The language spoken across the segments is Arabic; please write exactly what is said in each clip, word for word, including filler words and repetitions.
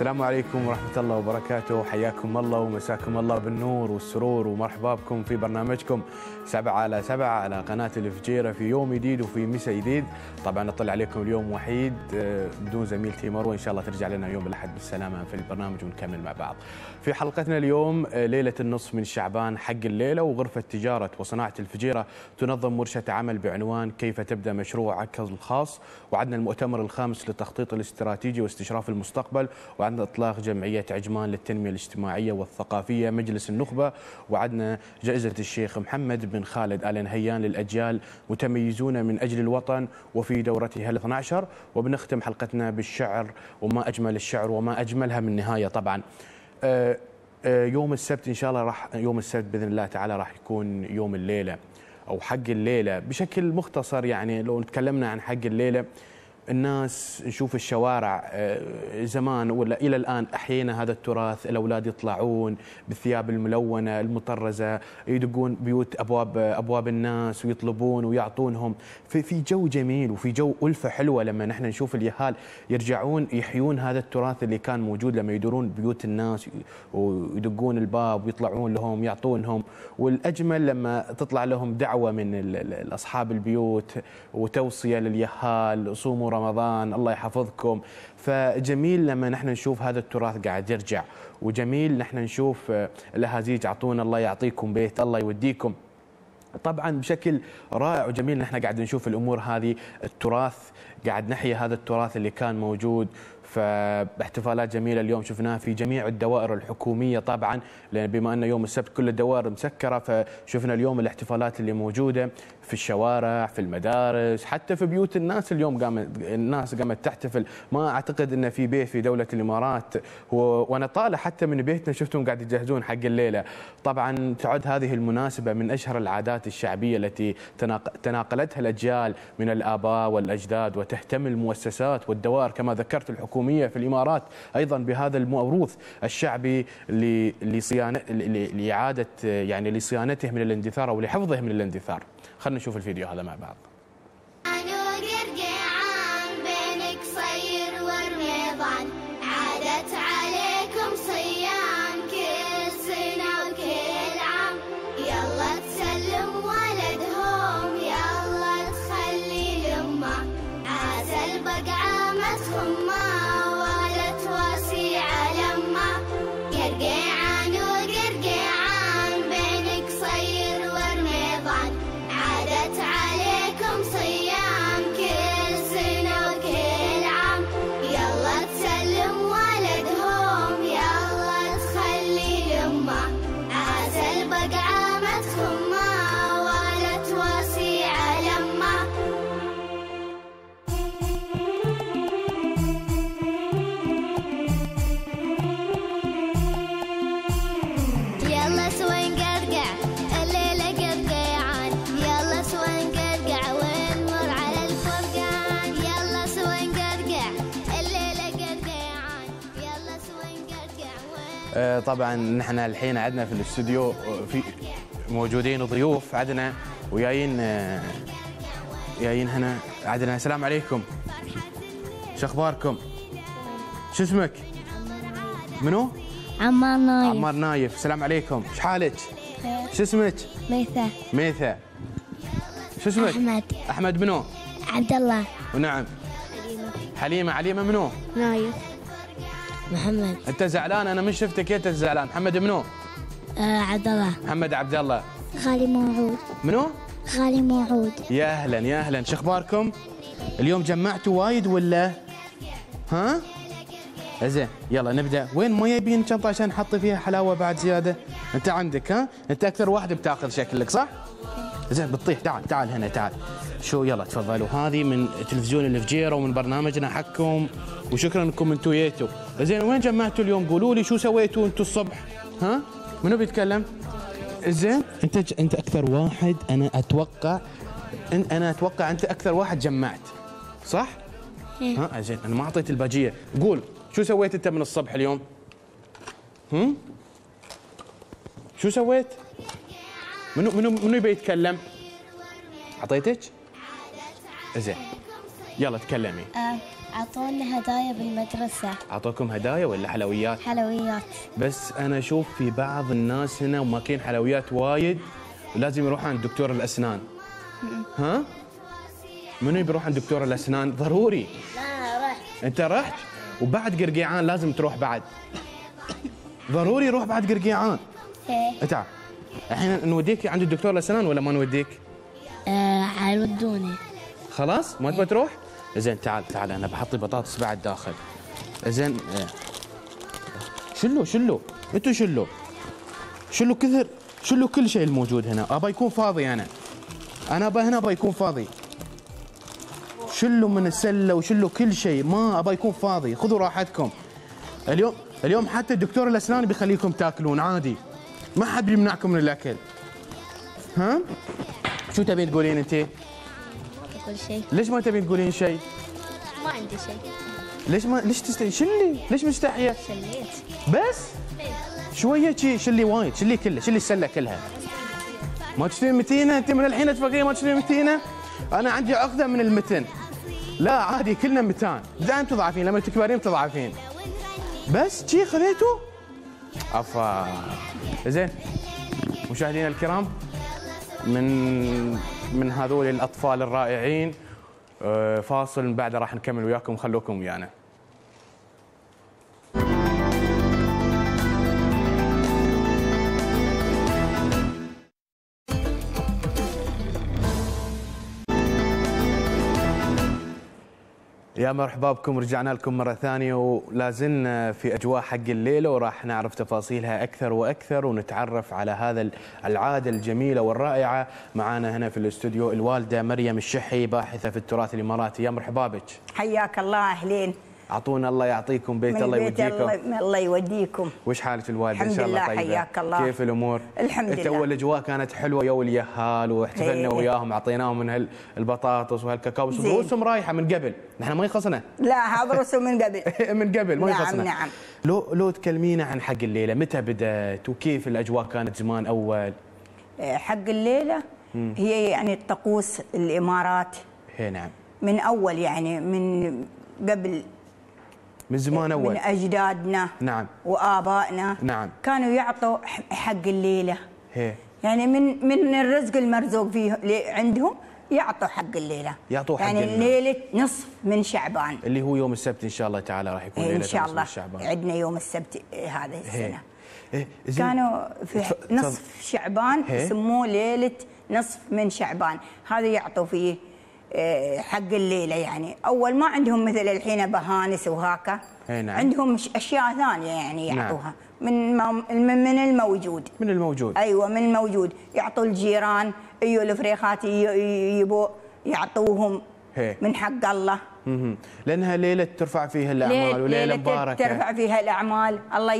السلام عليكم ورحمة الله وبركاته، حياكم الله ومساكم الله بالنور والسرور ومرحبا بكم في برنامجكم سبعة على سبعة على قناة الفجيرة في يوم جديد وفي مساء جديد. طبعا نطلع عليكم اليوم وحيد بدون زميلتي مروة، إن شاء الله ترجع لنا يوم الأحد بالسلامة في البرنامج ونكمل مع بعض. في حلقتنا اليوم ليلة النصف من شعبان حق الليلة، وغرفة تجارة وصناعة الفجيرة تنظم ورشة عمل بعنوان كيف تبدأ مشروعك الخاص، وعندنا المؤتمر الخامس للتخطيط الاستراتيجي واستشراف المستقبل، وعندنا إطلاق جمعية عجمان للتنمية الاجتماعية والثقافية مجلس النخبة، وعندنا جائزة الشيخ محمد بن خالد آل نهيان للأجيال متميزون من أجل الوطن وفي دورتها الاثنى عشر، وبنختم حلقتنا بالشعر وما أجمل الشعر وما أجملها من نهاية. طبعا يوم السبت إن شاء الله راح يوم السبت بإذن الله تعالى راح يكون يوم الليلة أو حق الليلة بشكل مختصر. يعني لو تكلمنا عن حق الليلة، الناس نشوف الشوارع زمان ولا إلى الآن أحيينا هذا التراث، الأولاد يطلعون بالثياب الملونة المطرزة، يدقون بيوت أبواب أبواب الناس ويطلبون ويعطونهم، في في جو جميل وفي جو ألفة حلوة لما نحن نشوف اليهال يرجعون يحيون هذا التراث اللي كان موجود لما يدورون بيوت الناس ويدقون الباب ويطلعون لهم يعطونهم. والأجمل لما تطلع لهم دعوة من أصحاب البيوت وتوصية لليهال صوموا رمضان الله يحفظكم. فجميل لما نحن نشوف هذا التراث قاعد يرجع، وجميل نحن نشوف الأهازيج عطونا الله يعطيكم بيت الله يوديكم، طبعا بشكل رائع وجميل. نحن قاعد نشوف الأمور هذه، التراث قاعد نحيي هذا التراث اللي كان موجود. فاحتفالات جميلة اليوم شفناها في جميع الدوائر الحكومية، طبعا لأن بما أن يوم السبت كل الدوائر مسكرة، فشفنا اليوم الاحتفالات اللي موجودة في الشوارع في المدارس حتى في بيوت الناس. اليوم قامت الناس قامت تحتفل، ما أعتقد أن في بيت في دولة الإمارات وأنا طالع حتى من بيتنا شفتهم قاعد يجهزون حق الليلة. طبعا تعد هذه المناسبة من أشهر العادات الشعبية التي تناقلتها الأجيال من الآباء والأجداد، وتهتم المؤسسات والدوائر كما ذكرت الحكومة في الإمارات أيضا بهذا الموروث الشعبي لصيانة لإعادة يعني لصيانته من الاندثار أو لحفظه من الاندثار. خلنا نشوف الفيديو هذا مع بعض. طبعا نحن الحين عندنا في الاستوديو في موجودين ضيوف عندنا وجايين جايين هنا عندنا. السلام عليكم، شو اخباركم؟ شو اسمك؟ منو؟ عمار نايف. عمار نايف، السلام عليكم، شو حالك؟ شو اسمك؟ ميثا. ميثا. شو اسمك؟ احمد. احمد منو؟ عبد الله. ونعم. حليمه. حليمه، عليمه منو؟ نايف. محمد. انت زعلان؟ انا من شفتك انت زعلان. محمد منو؟ آه عبد الله. محمد عبد الله. خالي موعود. منو؟ خالي موعود. يا اهلا يا اهلا، شو اخباركم؟ اليوم جمعتوا وايد ولا؟ ها؟ زين يلا نبدا. وين ما يبين شنطه عشان نحط فيها حلاوه بعد زياده؟ انت عندك ها؟ انت اكثر واحد بتاخذ شكلك صح؟ زين بتطيح، تعال تعال هنا تعال. شو يلا تفضلوا، هذه من تلفزيون الفجيرة ومن برنامجنا حقكم، وشكرا انكم انتم جيتوا. زين وين جمعتوا اليوم؟ قولوا لي شو سويتوا انتم الصبح؟ ها؟ منو بيتكلم؟ زين انت ج... انت اكثر واحد انا اتوقع ان انا اتوقع انت اكثر واحد جمعت صح؟ ها زين انا ما اعطيت الباجيه، قول شو سويت انت من الصبح اليوم؟ هم؟ شو سويت؟ منو منو منو يبي يتكلم؟ اعطيتك؟ زين يلا تكلمي. آه عطونا هدايا بالمدرسة. عطوكم هدايا ولا حلويات؟ حلويات. بس أنا أشوف في بعض الناس هنا وماكين حلويات وايد ولازم يروح عند دكتور الأسنان. ها؟ منو بيروح عند دكتور الأسنان؟ ضروري. لا رحت. أنت رحت؟ وبعد قرقيعان لازم تروح بعد. ضروري روح بعد قرقيعان. إيه. تعال. الحين نوديك عند الدكتور الأسنان ولا ما نوديك؟ آه عودوني. خلاص ما تبغى تروح؟ زين تعال تعال انا بحط بطاطس بعد داخل. زين شلوا شلوا انتوا شلوا شلوا كثر شلوا كل شيء الموجود هنا، ابى يكون فاضي انا. انا ابى هنا ابى يكون فاضي. شلوا من السله وشلوا كل شيء، ما ابى يكون فاضي، خذوا راحتكم. اليوم اليوم حتى الدكتور الاسنان بيخليكم تاكلون عادي. ما حد بيمنعكم من الاكل. ها؟ شو تبين تقولين انت؟ شيء. ليش ما تبين تقولين شيء؟ ما عندي شيء. ليش ما ليش تستحي؟ شلي، ليش مستحيه؟ شليت. بس؟ شويه شي شلي وايد، شلي كله، شلي السله كلها. ما تشترين متينه؟ انت من الحين تفكرين ما تشترين متينه؟ انا عندي عقده من المتن. لا عادي كلنا متان، دائما تضعفين، لما تكبرين تضعفين. بس شي خذيته؟ افا. زين مشاهدينا الكرام، من من هذول الأطفال الرائعين فاصل، من بعده راح نكمل وياكم، خلوكم ويانا. يا مرحبا بكم، رجعنا لكم مرة ثانية ولا زلنا في أجواء حق الليلة، وراح نعرف تفاصيلها أكثر وأكثر ونتعرف على هذا العادة الجميلة والرائعة. معانا هنا في الاستوديو الوالدة مريم الشحي، باحثة في التراث الإماراتي. يا مرحبا بك. حياك الله. أهلين. عطونا الله يعطيكم بيت، الله يوديكم. الله يوديكم. وش حالك الوالدة؟ الحمد إن شاء الله طيبة. حياك الله. كيف الأمور؟ الحمد لله. أول أجواء كانت حلوة يوم اليهال واحتفلنا وياهم، عطيناهم من هالبطاطس وهالكاكاوس، دروسهم رايحة من قبل، نحن ما يخصنا. لا دروسهم من قبل. من قبل ما يخصنا. نعم نعم. لو لو تكلمينا عن حق الليلة، متى بدأت وكيف الأجواء كانت زمان أول؟ حق الليلة م. هي يعني الطقوس الإمارات. هي نعم. من أول يعني من قبل. من زمان أول، من أجدادنا نعم وآبائنا نعم كانوا يعطوا حق الليلة. هي. يعني من من الرزق المرزوق فيه عندهم يعطوا حق الليلة، يعطوا حق يعني ليلة نصف من شعبان اللي هو يوم السبت إن شاء الله تعالى راح يكون. إن شاء الله عندنا يوم السبت هذه السنة. هي. هي. كانوا في نصف شعبان يسموه ليلة نصف من شعبان، هذا يعطوا فيه حق الليله. يعني اول ما عندهم مثل الحين بهانس وهاكا. نعم. عندهم اشياء ثانيه يعني يعطوها. نعم. من من الموجود. من الموجود. ايوه من الموجود، يعطوا الجيران، ايوه الفريخات يبوا يعطوهم. هي. من حق الله. اها لانها ليله ترفع فيها الاعمال وليله مباركه. ترفع فيها الاعمال، الله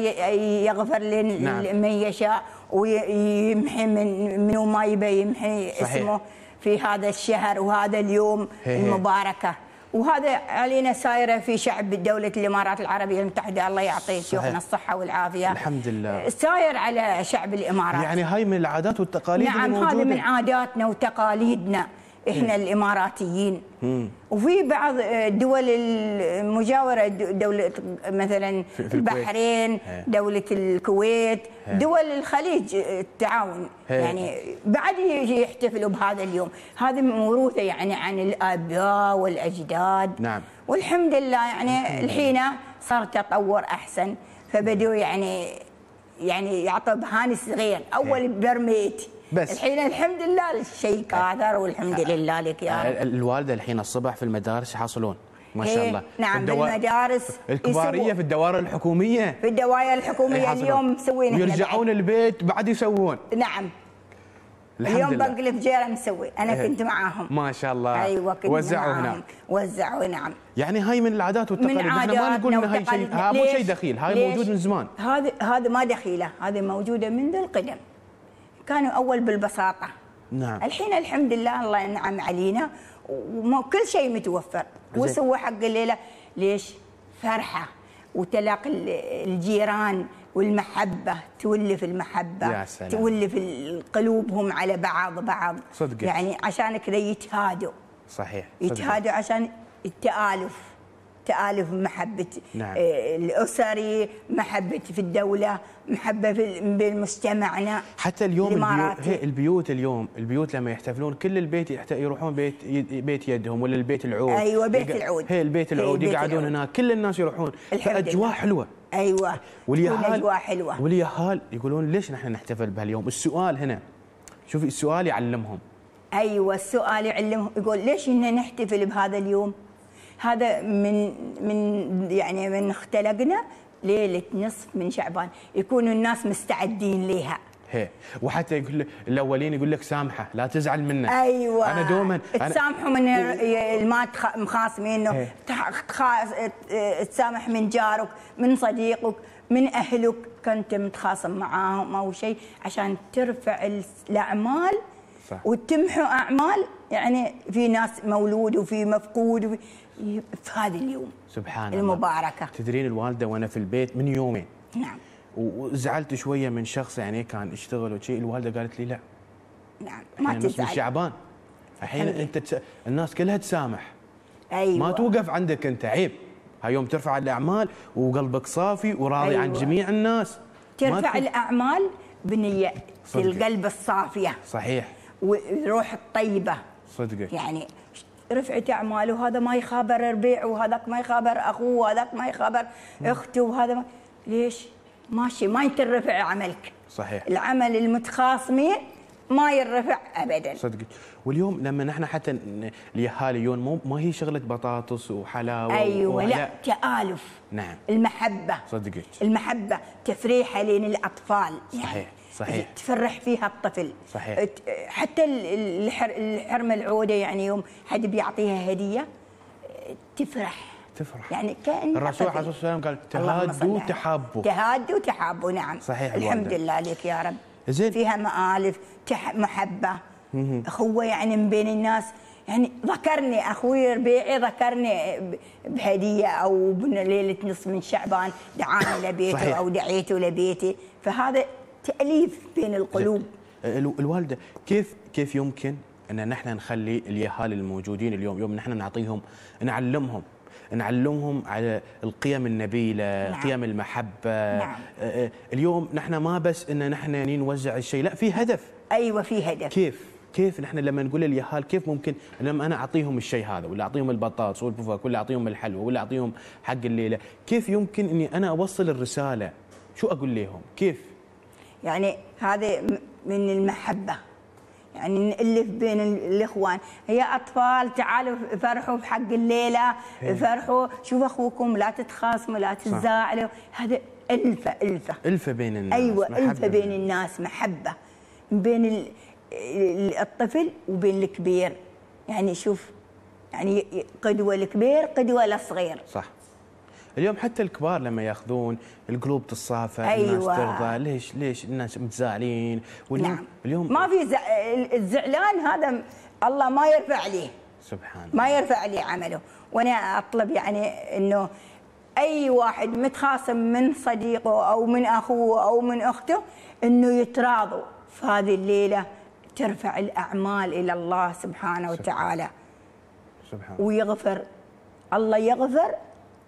يغفر لمن نعم. يشاء ويمحي من منو ما يبي يمحي. صحيح. اسمه في هذا الشهر وهذا اليوم. هي هي. المباركة، وهذا علينا سايرة في شعب دولة الإمارات العربية المتحدة، الله يعطيه شيوخنا الصحة والعافية. الحمد لله ساير على شعب الإمارات. يعني هاي من العادات والتقاليد. نعم هذه من عاداتنا وتقاليدنا إحنا م. الإماراتيين. م. وفي بعض الدول المجاورة، دولة مثلا البحرين، دولة الكويت، دول الخليج التعاون. هي. يعني بعد يحتفلوا بهذا اليوم، هذا موروثة يعني عن الآباء والأجداد. نعم. والحمد لله يعني الحين صار تطور أحسن، فبدوا يعني يعني يعطوا بهانس صغير أول برميت بس. الحين الحمد لله الشيء كاثر والحمد لله لك يا رب. الوالده الحين الصبح في المدارس يحصلون ما شاء الله. نعم الدو... بالمدارس الكباريه في الدوائر الحكوميه. في الدوائر الحكوميه اليوم مسوين، يرجعون البيت بعد يسوون. نعم اليوم بنقلب جيره مسوي، انا إيه. كنت معاهم ما شاء الله. ايوه كنت وزعوا هناك. وزعوا نعم. يعني هاي من العادات والتقاليد، نحن ما نقول ان هاي شيء، ها مو شيء دخيل، هاي موجود من زمان. هذا هذا ما دخيله، هذه موجوده منذ القدم، كانوا أول بالبساطة. نعم. الحين الحمد لله الله ينعم علينا وكل شيء متوفر. وسووا حق الليلة ليش؟ فرحة وتلاقي الجيران والمحبة، تولف المحبة، تولف قلوبهم على بعض بعض. صدق. يعني عشان كذا يتهادوا. صحيح. يتهادوا عشان التآلف، تآلف محبة نعم. الأسري، محبة في الدولة، محبة بمجتمعنا. حتى اليوم البيوت, البيوت اليوم البيوت لما يحتفلون كل البيت يروحون بيت بيت يدهم ولا البيت العود. أيوة بيت العود. هي البيت العود يقعدون هناك كل الناس يروحون. أجواء حلوة. أيوة. واليهال حلوة. واليهال يقولون ليش نحن نحتفل بهاليوم؟ السؤال هنا شوفي السؤال يعلمهم. أيوة السؤال يعلمهم يقول ليش إحنا نحتفل بهذا اليوم؟ هذا من من يعني من اختلقنا ليله نصف من شعبان يكونوا الناس مستعدين لها. هي وحتى يقول الاولين يقول لك سامحه لا تزعل منه. ايوه انا دوما تسامحوا من ما مخاصمين انه تسامح من جارك من صديقك من اهلك كنت متخاصم معاهم او شيء عشان ترفع الاعمال وتمحوا اعمال. يعني في ناس مولود وفي مفقود وفي في هذا اليوم سبحان المباركة. الله تدرين الوالدة وأنا في البيت من يومين نعم وزعلت شوية من شخص يعني كان اشتغل وشيء الوالدة قالت لي لا نعم ما تزعل شعبان الحين أنت تس... الناس كلها تسامح. أيوة. ما توقف عندك أنت عيب هاي يوم ترفع الأعمال وقلبك صافي وراضي أيوة. عن جميع الناس ترفع تكون... الأعمال بنية القلب الصافية صحيح والروح الطيبة صدقك يعني رفعت أعمال وهذا ما يخابر ربيع وهذاك ما يخابر أخوه وهذاك ما يخابر أخته وهذا ما... ليش؟ ماشي ما يترفع عملك صحيح العمل المتخاصمين ما يرفع أبدا صدقك. واليوم لما نحن حتى اليهاليون مو ما هي شغلة بطاطس وحلاوة أيوة وحلا... لا تآلف نعم المحبة صدقك المحبة تفريحة لين الأطفال صحيح يعني صحيح تفرح فيها الطفل صحيح. حتى الحرمة العودة يعني يوم حد بيعطيها هدية تفرح تفرح يعني كأن الرسول عليه الصلاة والسلام قال تهادوا تحابوا تهادوا تحابوا نعم صحيح. الحمد لله لك يا رب زين فيها مآلف محبة أخوة يعني من بين الناس يعني ذكرني أخوي ربيعي ذكرني بهدية أو بليلة نصف من شعبان دعاني لبيته أو دعيته لبيتي فهذا تأليف بين القلوب. الوالدة كيف كيف يمكن ان نحن نخلي اليهال الموجودين اليوم يوم نحن نعطيهم نعلمهم نعلمهم على القيم النبيلة نعم. قيم المحبة نعم. اليوم نحن ما بس ان نحن نوزع الشيء لا في هدف. ايوه في هدف. كيف كيف نحن لما نقول لليهال كيف ممكن لما انا اعطيهم الشيء هذا ولا اعطيهم البطاطس والبوفاك ولا اعطيهم الحلوى ولا اعطيهم حق الليلة كيف يمكن اني انا اوصل الرسالة شو اقول لهم كيف؟ يعني هذا من المحبة يعني نألف بين الإخوان يا أطفال تعالوا فرحوا بحق الليلة فرحوا شوفوا أخوكم لا تتخاصموا لا تتزاعلوا هذا ألفة ألفة ألفة بين الناس أيوة ألفة بين الناس محبة بين الطفل وبين الكبير يعني شوف يعني قدوة الكبير قدوة للصغير صح. اليوم حتى الكبار لما ياخذون القلوب تصافى أيوة. الناس ترضى ليش ليش الناس متزاعلين نعم. اليوم ما في ز... الزعلان هذا الله ما يرفع عليه سبحان الله ما يرفع عليه عمله. وانا اطلب يعني انه اي واحد متخاصم من صديقه او من اخوه او من اخته انه يتراضوا في هذه الليله ترفع الاعمال الى الله سبحانه وتعالى سبحان الله ويغفر الله يغفر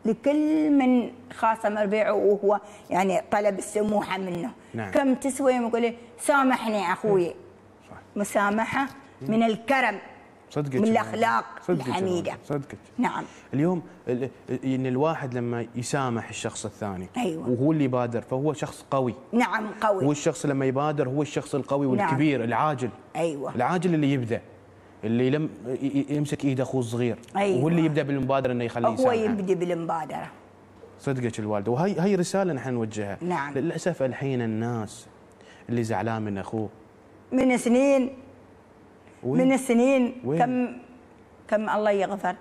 لكل من خاصم ربيعه وهو يعني طلب السموحه منه نعم. كم تسوي يقول لي سامحني اخوي صح. مسامحه من الكرم صدقت من الاخلاق صدقت الحميده صدقت نعم. اليوم ان الواحد لما يسامح الشخص الثاني أيوة. وهو اللي يبادر فهو شخص قوي نعم قوي والشخص لما يبادر هو الشخص القوي والكبير نعم. العاجل ايوه العاجل اللي يبدا اللي لم يمسك ايد اخوه الصغير أيوة. واللي يبدا بالمبادره انه يخليه يسامحه هو يبدا بالمبادره صدقك الوالده. وهي هي رساله نحن نوجهها نعم. للاسف الحين الناس اللي زعلان من اخوه من سنين وين؟ من سنين وين؟ كم كم الله يغفر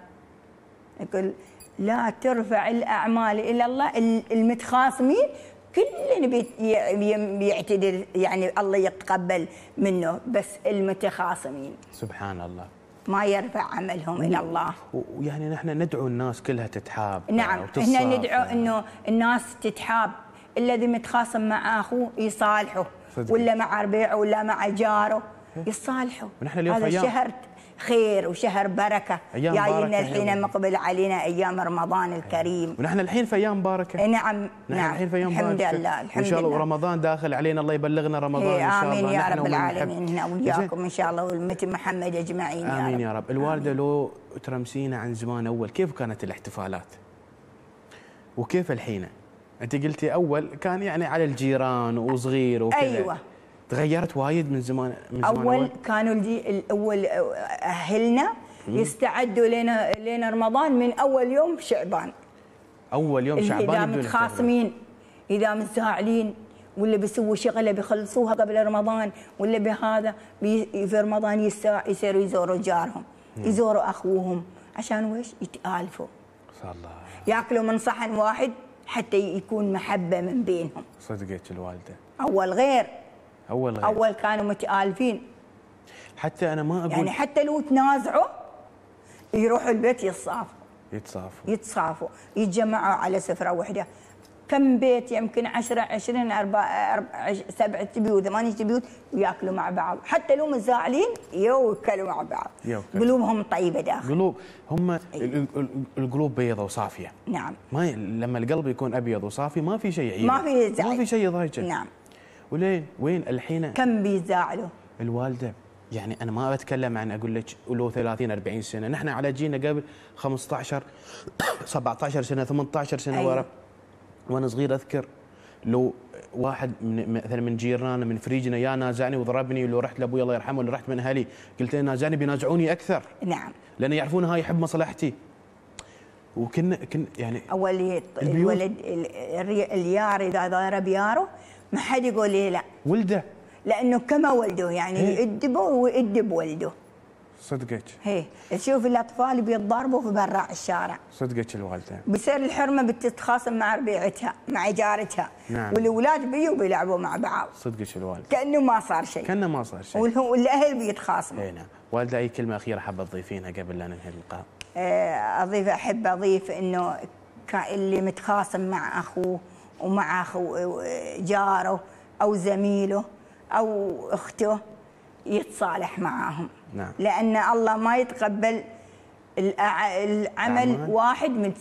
يقول لا ترفع الاعمال الى الله المتخاصمين كلنا بيعتدل يعني الله يتقبل منه بس المتخاصمين سبحان الله ما يرفع عملهم الى الله. ويعني نحن ندعو الناس كلها تتحاب نعم احنا ندعو انه الناس تتحاب الذي متخاصم مع اخوه يصالحه صدق. ولا مع ربيعه ولا مع جاره يصالحه. ونحن اليوم هذا الشهر خير وشهر بركة جاينا الحين، مقبل علينا أيام رمضان الكريم، ونحن الحين في أيام باركة. نعم نعم الحين في أيام الحمد باركة. لله الحمد إن شاء الله، ورمضان داخل علينا، الله يبلغنا رمضان إن شاء الله. آمين يا رب العالمين، احنا وياكم إن شاء الله والمتي محمد أجمعين يا رب. آمين يا رب. الوالدة لو ترمسينا عن زمان أول، كيف كانت الاحتفالات وكيف الحين؟ أنت قلتي أول كان يعني على الجيران وصغير وكذا. أيوة تغيرت وايد من زمان. من زمان أول, أول كانوا الأول أهلنا يستعدوا لنا لنا رمضان من أول يوم شعبان. أول يوم شعبان إذا متخاصمين، إذا متزاعلين، ولا بيسووا شغله بيخلصوها قبل رمضان، ولا بهذا في رمضان يصيروا يزوروا جارهم، مم. يزوروا أخوهم، عشان ويش؟ يتآلفوا. صلى الله. ياكلوا من صحن واحد حتى يكون محبة من بينهم. صدقت الوالدة. أول غير. أول غير. أول كانوا متآلفين. حتى أنا ما أقول يعني حتى لو تنازعوا يروحوا البيت يتصافوا. يتصافوا. يتصافوا، يتجمعوا على سفرة واحدة. كم بيت؟ يمكن عشرة عشرين أربعة سبعة بيوت ثمانية بيوت، وياكلوا مع بعض، حتى لو مزاعلين يوكلوا مع بعض. يوكلوا. قلوبهم طيبة داخل. قلوب هم أيوة. القلوب بيضة وصافية. نعم. ما لما القلب يكون أبيض وصافي ما في شيء يعيب. ما في زعل. ما في شيء يضايقه. نعم. ولين وين الحين؟ كم بيزعلوا؟ الوالدة يعني أنا ما أتكلم عن أقول لك ولو ثلاثين أربعين سنة، نحن على جينا قبل خمسطعش سبعطعش سنة ثمنطعش سنة أيوة. ورا. وانا صغير اذكر لو واحد من مثلا من جيراننا من فريجنا يا نازعني وضربني، ولو رحت لابوي الله يرحمه ولا رحت من اهلي قلت له نازعني بينازعوني اكثر. نعم. لان يعرفون هاي يحب مصلحتي. وكنا كن يعني اول الولد اليار اذا ضرب ياره ما حد يقول لي لا. ولده. لانه كما ولده يعني يؤدبه ويؤدب ولده. صدقك. هي تشوف الاطفال بيتضاربوا في برا الشارع. صدقك الوالده. بصير الحرمه بتتخاصم مع ربيعتها، مع جارتها. نعم. والاولاد بيجوا بيلعبوا مع بعض. صدقك الوالده. كانه ما صار شيء. كانه ما صار شيء. والاهل بيتخاصموا. اي نعم. والده اي كلمه اخيره حابه تضيفينها قبل لا ننهي اللقاء؟ اضيف احب اضيف انه اللي متخاصم مع اخوه ومع اخو جاره او زميله او اخته يتصالح معاهم. نعم. لأن الله ما يتقبل العمل واحد من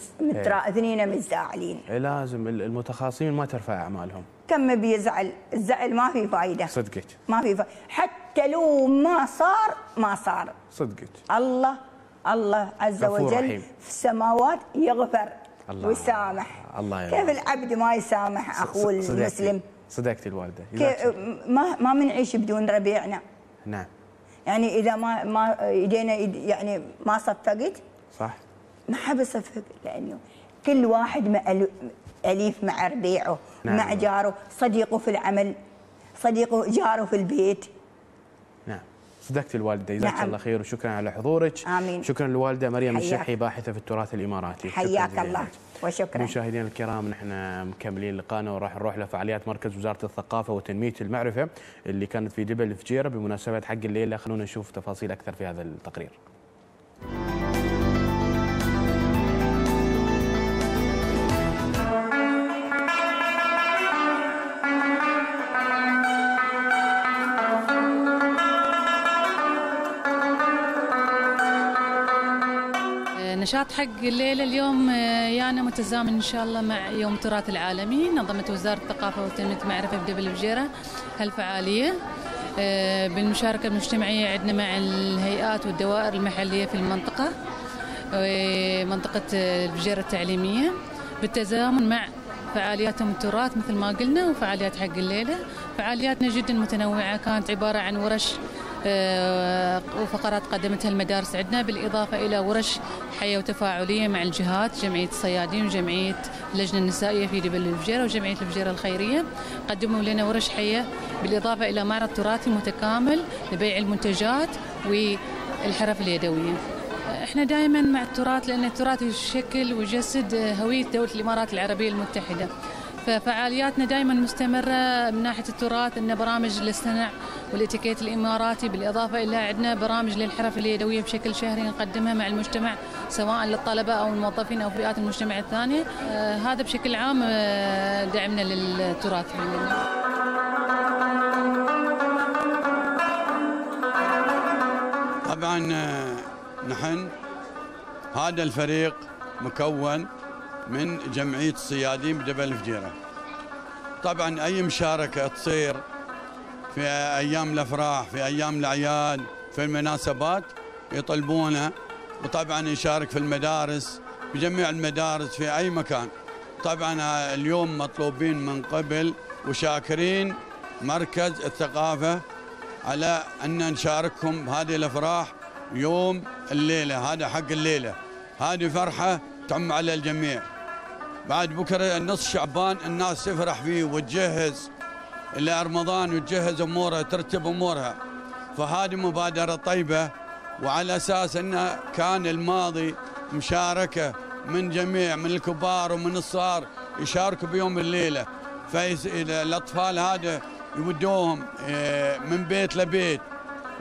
اثنين متزاعلين. لازم المتخاصمين ما ترفع أعمالهم. كم بيزعل، الزعل ما في فائدة. صدقك. ما في فائدة، حتى لو ما صار ما صار. صدقك. الله الله عز وجل رحيم. في السماوات يغفر الله ويسامح. الله يرحمه. كيف العبد ما يسامح أخوه المسلم؟ صدقتي الوالدة. ما ما منعيش بدون ربيعنا. نعم. يعني اذا ما ما ايدينا يعني ما صفقت صح ما حب يصفق، لانه كل واحد اليف مع ربيعه. نعم. مع جاره، صديقه في العمل، صديقه جاره في البيت. نعم صدقت الوالده. جزاك نعم. الله خير وشكرا على حضورك. امين. شكرا للوالده مريم الشحي باحثه في التراث الاماراتي. حياك الله وشكرا. مشاهدينا الكرام نحن مكملين لقاءنا وراح نروح لفعاليات مركز وزارة الثقافة وتنمية المعرفة اللي كانت في جبل الفجيرة بمناسبة حق الليلة، خلونا نشوف تفاصيل أكثر في هذا التقرير. نشاط حق الليلة اليوم يانا متزامن إن شاء الله مع يوم التراث العالمي، نظمت وزارة الثقافة وتنمية المعرفة بجبل الفجيرة هالفعالية بالمشاركة المجتمعية عندنا مع الهيئات والدوائر المحلية في المنطقة منطقة الفجيرة التعليمية، بالتزامن مع فعالياتهم التراث مثل ما قلنا وفعاليات حق الليلة. فعالياتنا جدا متنوعة، كانت عبارة عن ورش وفقرات قدمتها المدارس عندنا، بالإضافة إلى ورش حية وتفاعلية مع الجهات، جمعية الصيادين وجمعية اللجنة النسائية في جبل الفجيرة وجمعية الفجيرة الخيرية، قدموا لنا ورش حية، بالإضافة إلى معرض تراثي متكامل لبيع المنتجات والحرف اليدوية. احنا دائما مع التراث لأن التراث يشكل ويجسد هوية دولة الإمارات العربية المتحدة، ففعالياتنا دائما مستمرة من ناحية التراث، إن برامج للصنع والاتيكيت الاماراتي، بالاضافه الى عندنا برامج للحرف اليدويه بشكل شهري نقدمها مع المجتمع سواء للطلبه او الموظفين او فئات المجتمع الثانيه. آه هذا بشكل عام آه دعمنا للتراث. طبعا نحن هذا الفريق مكون من جمعية الصيادين بجبل الفجيرة. طبعا أي مشاركة تصير في أيام الأفراح، في أيام الأعياد، في المناسبات يطلبونه، وطبعا يشارك في المدارس، بجميع المدارس في أي مكان. طبعا اليوم مطلوبين من قبل وشاكرين مركز الثقافة على أن نشاركهم بهذه الأفراح يوم الليلة، هذا حق الليلة، هذه فرحة تعم على الجميع. بعد بكرة نص شعبان الناس تفرح فيه وتجهز إلى رمضان وتجهز أمورها، ترتب أمورها، فهذه مبادرة طيبة. وعلى أساس أنه كان الماضي مشاركة من جميع، من الكبار ومن الصغار يشاركوا بيوم الليلة، فالأطفال هذا يودوهم من بيت لبيت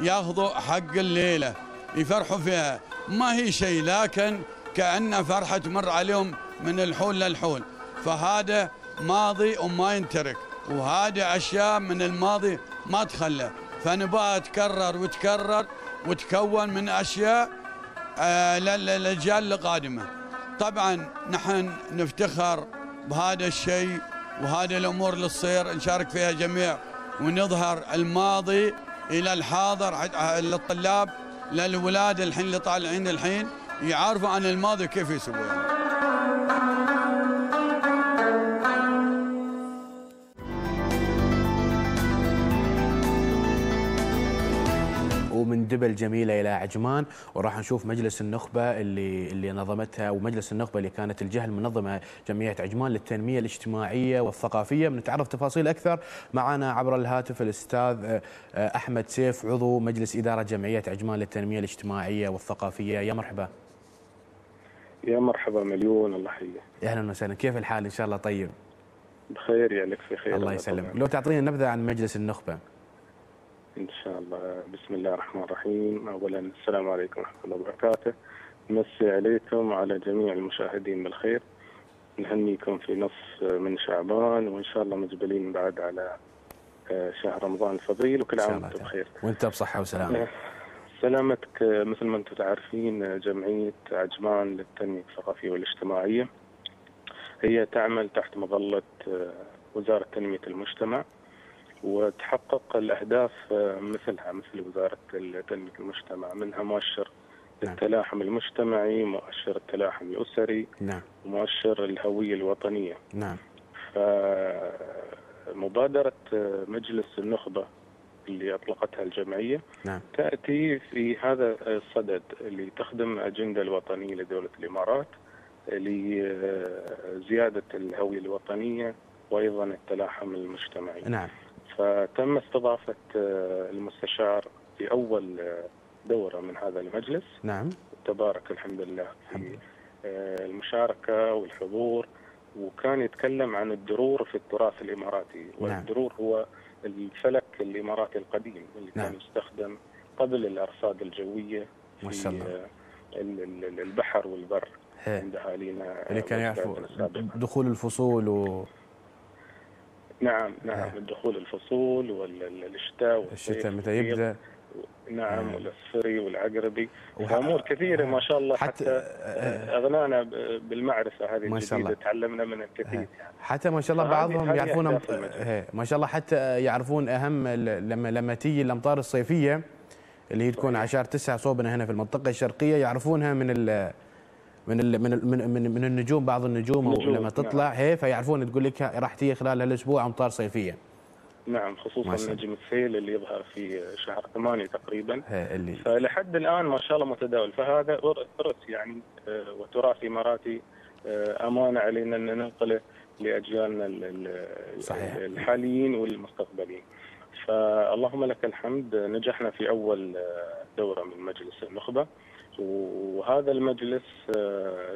ياخذوا حق الليلة يفرحوا فيها. ما هي شيء لكن كأن فرحة تمر عليهم من الحول للحول، فهذا ماضي وما ينترك، وهذا أشياء من الماضي ما تخلى، فنبقى تكرر وتكرر وتكون من أشياء للأجيال القادمة. طبعا نحن نفتخر بهذا الشيء وهذه الأمور اللي تصير نشارك فيها جميع، ونظهر الماضي إلى الحاضر للطلاب للولاد الحين اللي طالعين الحين يعرفوا عن الماضي كيف يسوونه. ومن دبل جميلة إلى عجمان، وراح نشوف مجلس النخبة اللي اللي نظمتها، ومجلس النخبة اللي كانت الجهة المنظمة جمعية عجمان للتنمية الاجتماعية والثقافية. بنتعرف تفاصيل أكثر معنا عبر الهاتف الأستاذ أحمد سيف، عضو مجلس إدارة جمعية عجمان للتنمية الاجتماعية والثقافية. يا مرحبا. يا مرحبا مليون، الله يحييك. أهلا وسهلا، كيف الحال؟ إن شاء الله طيب بخير. يا لك في خير، الله يسلمك. لو تعطينا نبذة عن مجلس النخبة. إن شاء الله. بسم الله الرحمن الرحيم. أولا السلام عليكم ورحمة الله وبركاته. نمسي عليكم وعلى جميع المشاهدين بالخير. نهنيكم في نصف من شعبان، وإن شاء الله مجبلين بعد على شهر رمضان الفضيل، وكل عام وأنتم بخير. وأنت بصحة وسلامة. سلامتك. مثل ما أنتم تعرفين، جمعية عجمان للتنمية الثقافية والاجتماعية هي تعمل تحت مظلة وزارة تنمية المجتمع، وتحقق الأهداف مثلها مثل وزارة تنمية المجتمع، منها مؤشر التلاحم المجتمعي، مؤشر التلاحم الأسري، نعم، ومؤشر الهوية الوطنية. نعم. فمبادرة مجلس النخبة اللي أطلقتها الجمعية، نعم، تأتي في هذا الصدد، اللي تخدم أجندة الوطنية لدولة الإمارات لزيادة الهوية الوطنية وأيضا التلاحم المجتمعي. نعم. فتم استضافة المستشار في أول دورة من هذا المجلس. نعم. تبارك الحمد لله في المشاركة والحضور، وكان يتكلم عن الدرور في التراث الإماراتي. نعم. والدرور هو الفلك الإماراتي القديم اللي نعم. كان يستخدم قبل الأرصاد الجوية في البحر والبر عند أهالينا اللي كانوا يعرفوا دخول الفصول و نعم نعم الدخول الفصول والشتاء والشتاء متى يبدا. نعم. والأصفري والعقربي، امور كثيره ما شاء الله، حتى, حتى اغنانا بالمعرفه هذه الجديده، تعلمنا منها الكثير. حتى ما شاء الله بعضهم يعرفون ما شاء الله، حتى يعرفون اهم لما لما تيجي الامطار الصيفيه اللي هي تكون عشر تسعة صوبنا هنا في المنطقه الشرقيه، يعرفونها من ال من ال من ال من من النجوم، بعض النجوم ولما تطلع هي فيعرفون تقول لك راح تيجي خلال هالاسبوع امطار صيفيه. نعم، خصوصا نجم السيل اللي يظهر في شهر ثمانية تقريبا، اللي فلحد الان ما شاء الله متداول. فهذا ارث يعني وتراث اماراتي، امانه علينا ان ننقله لاجيالنا الحاليين والمستقبلين. فاللهم لك الحمد، نجحنا في اول دوره من مجلس النخبه. وهذا المجلس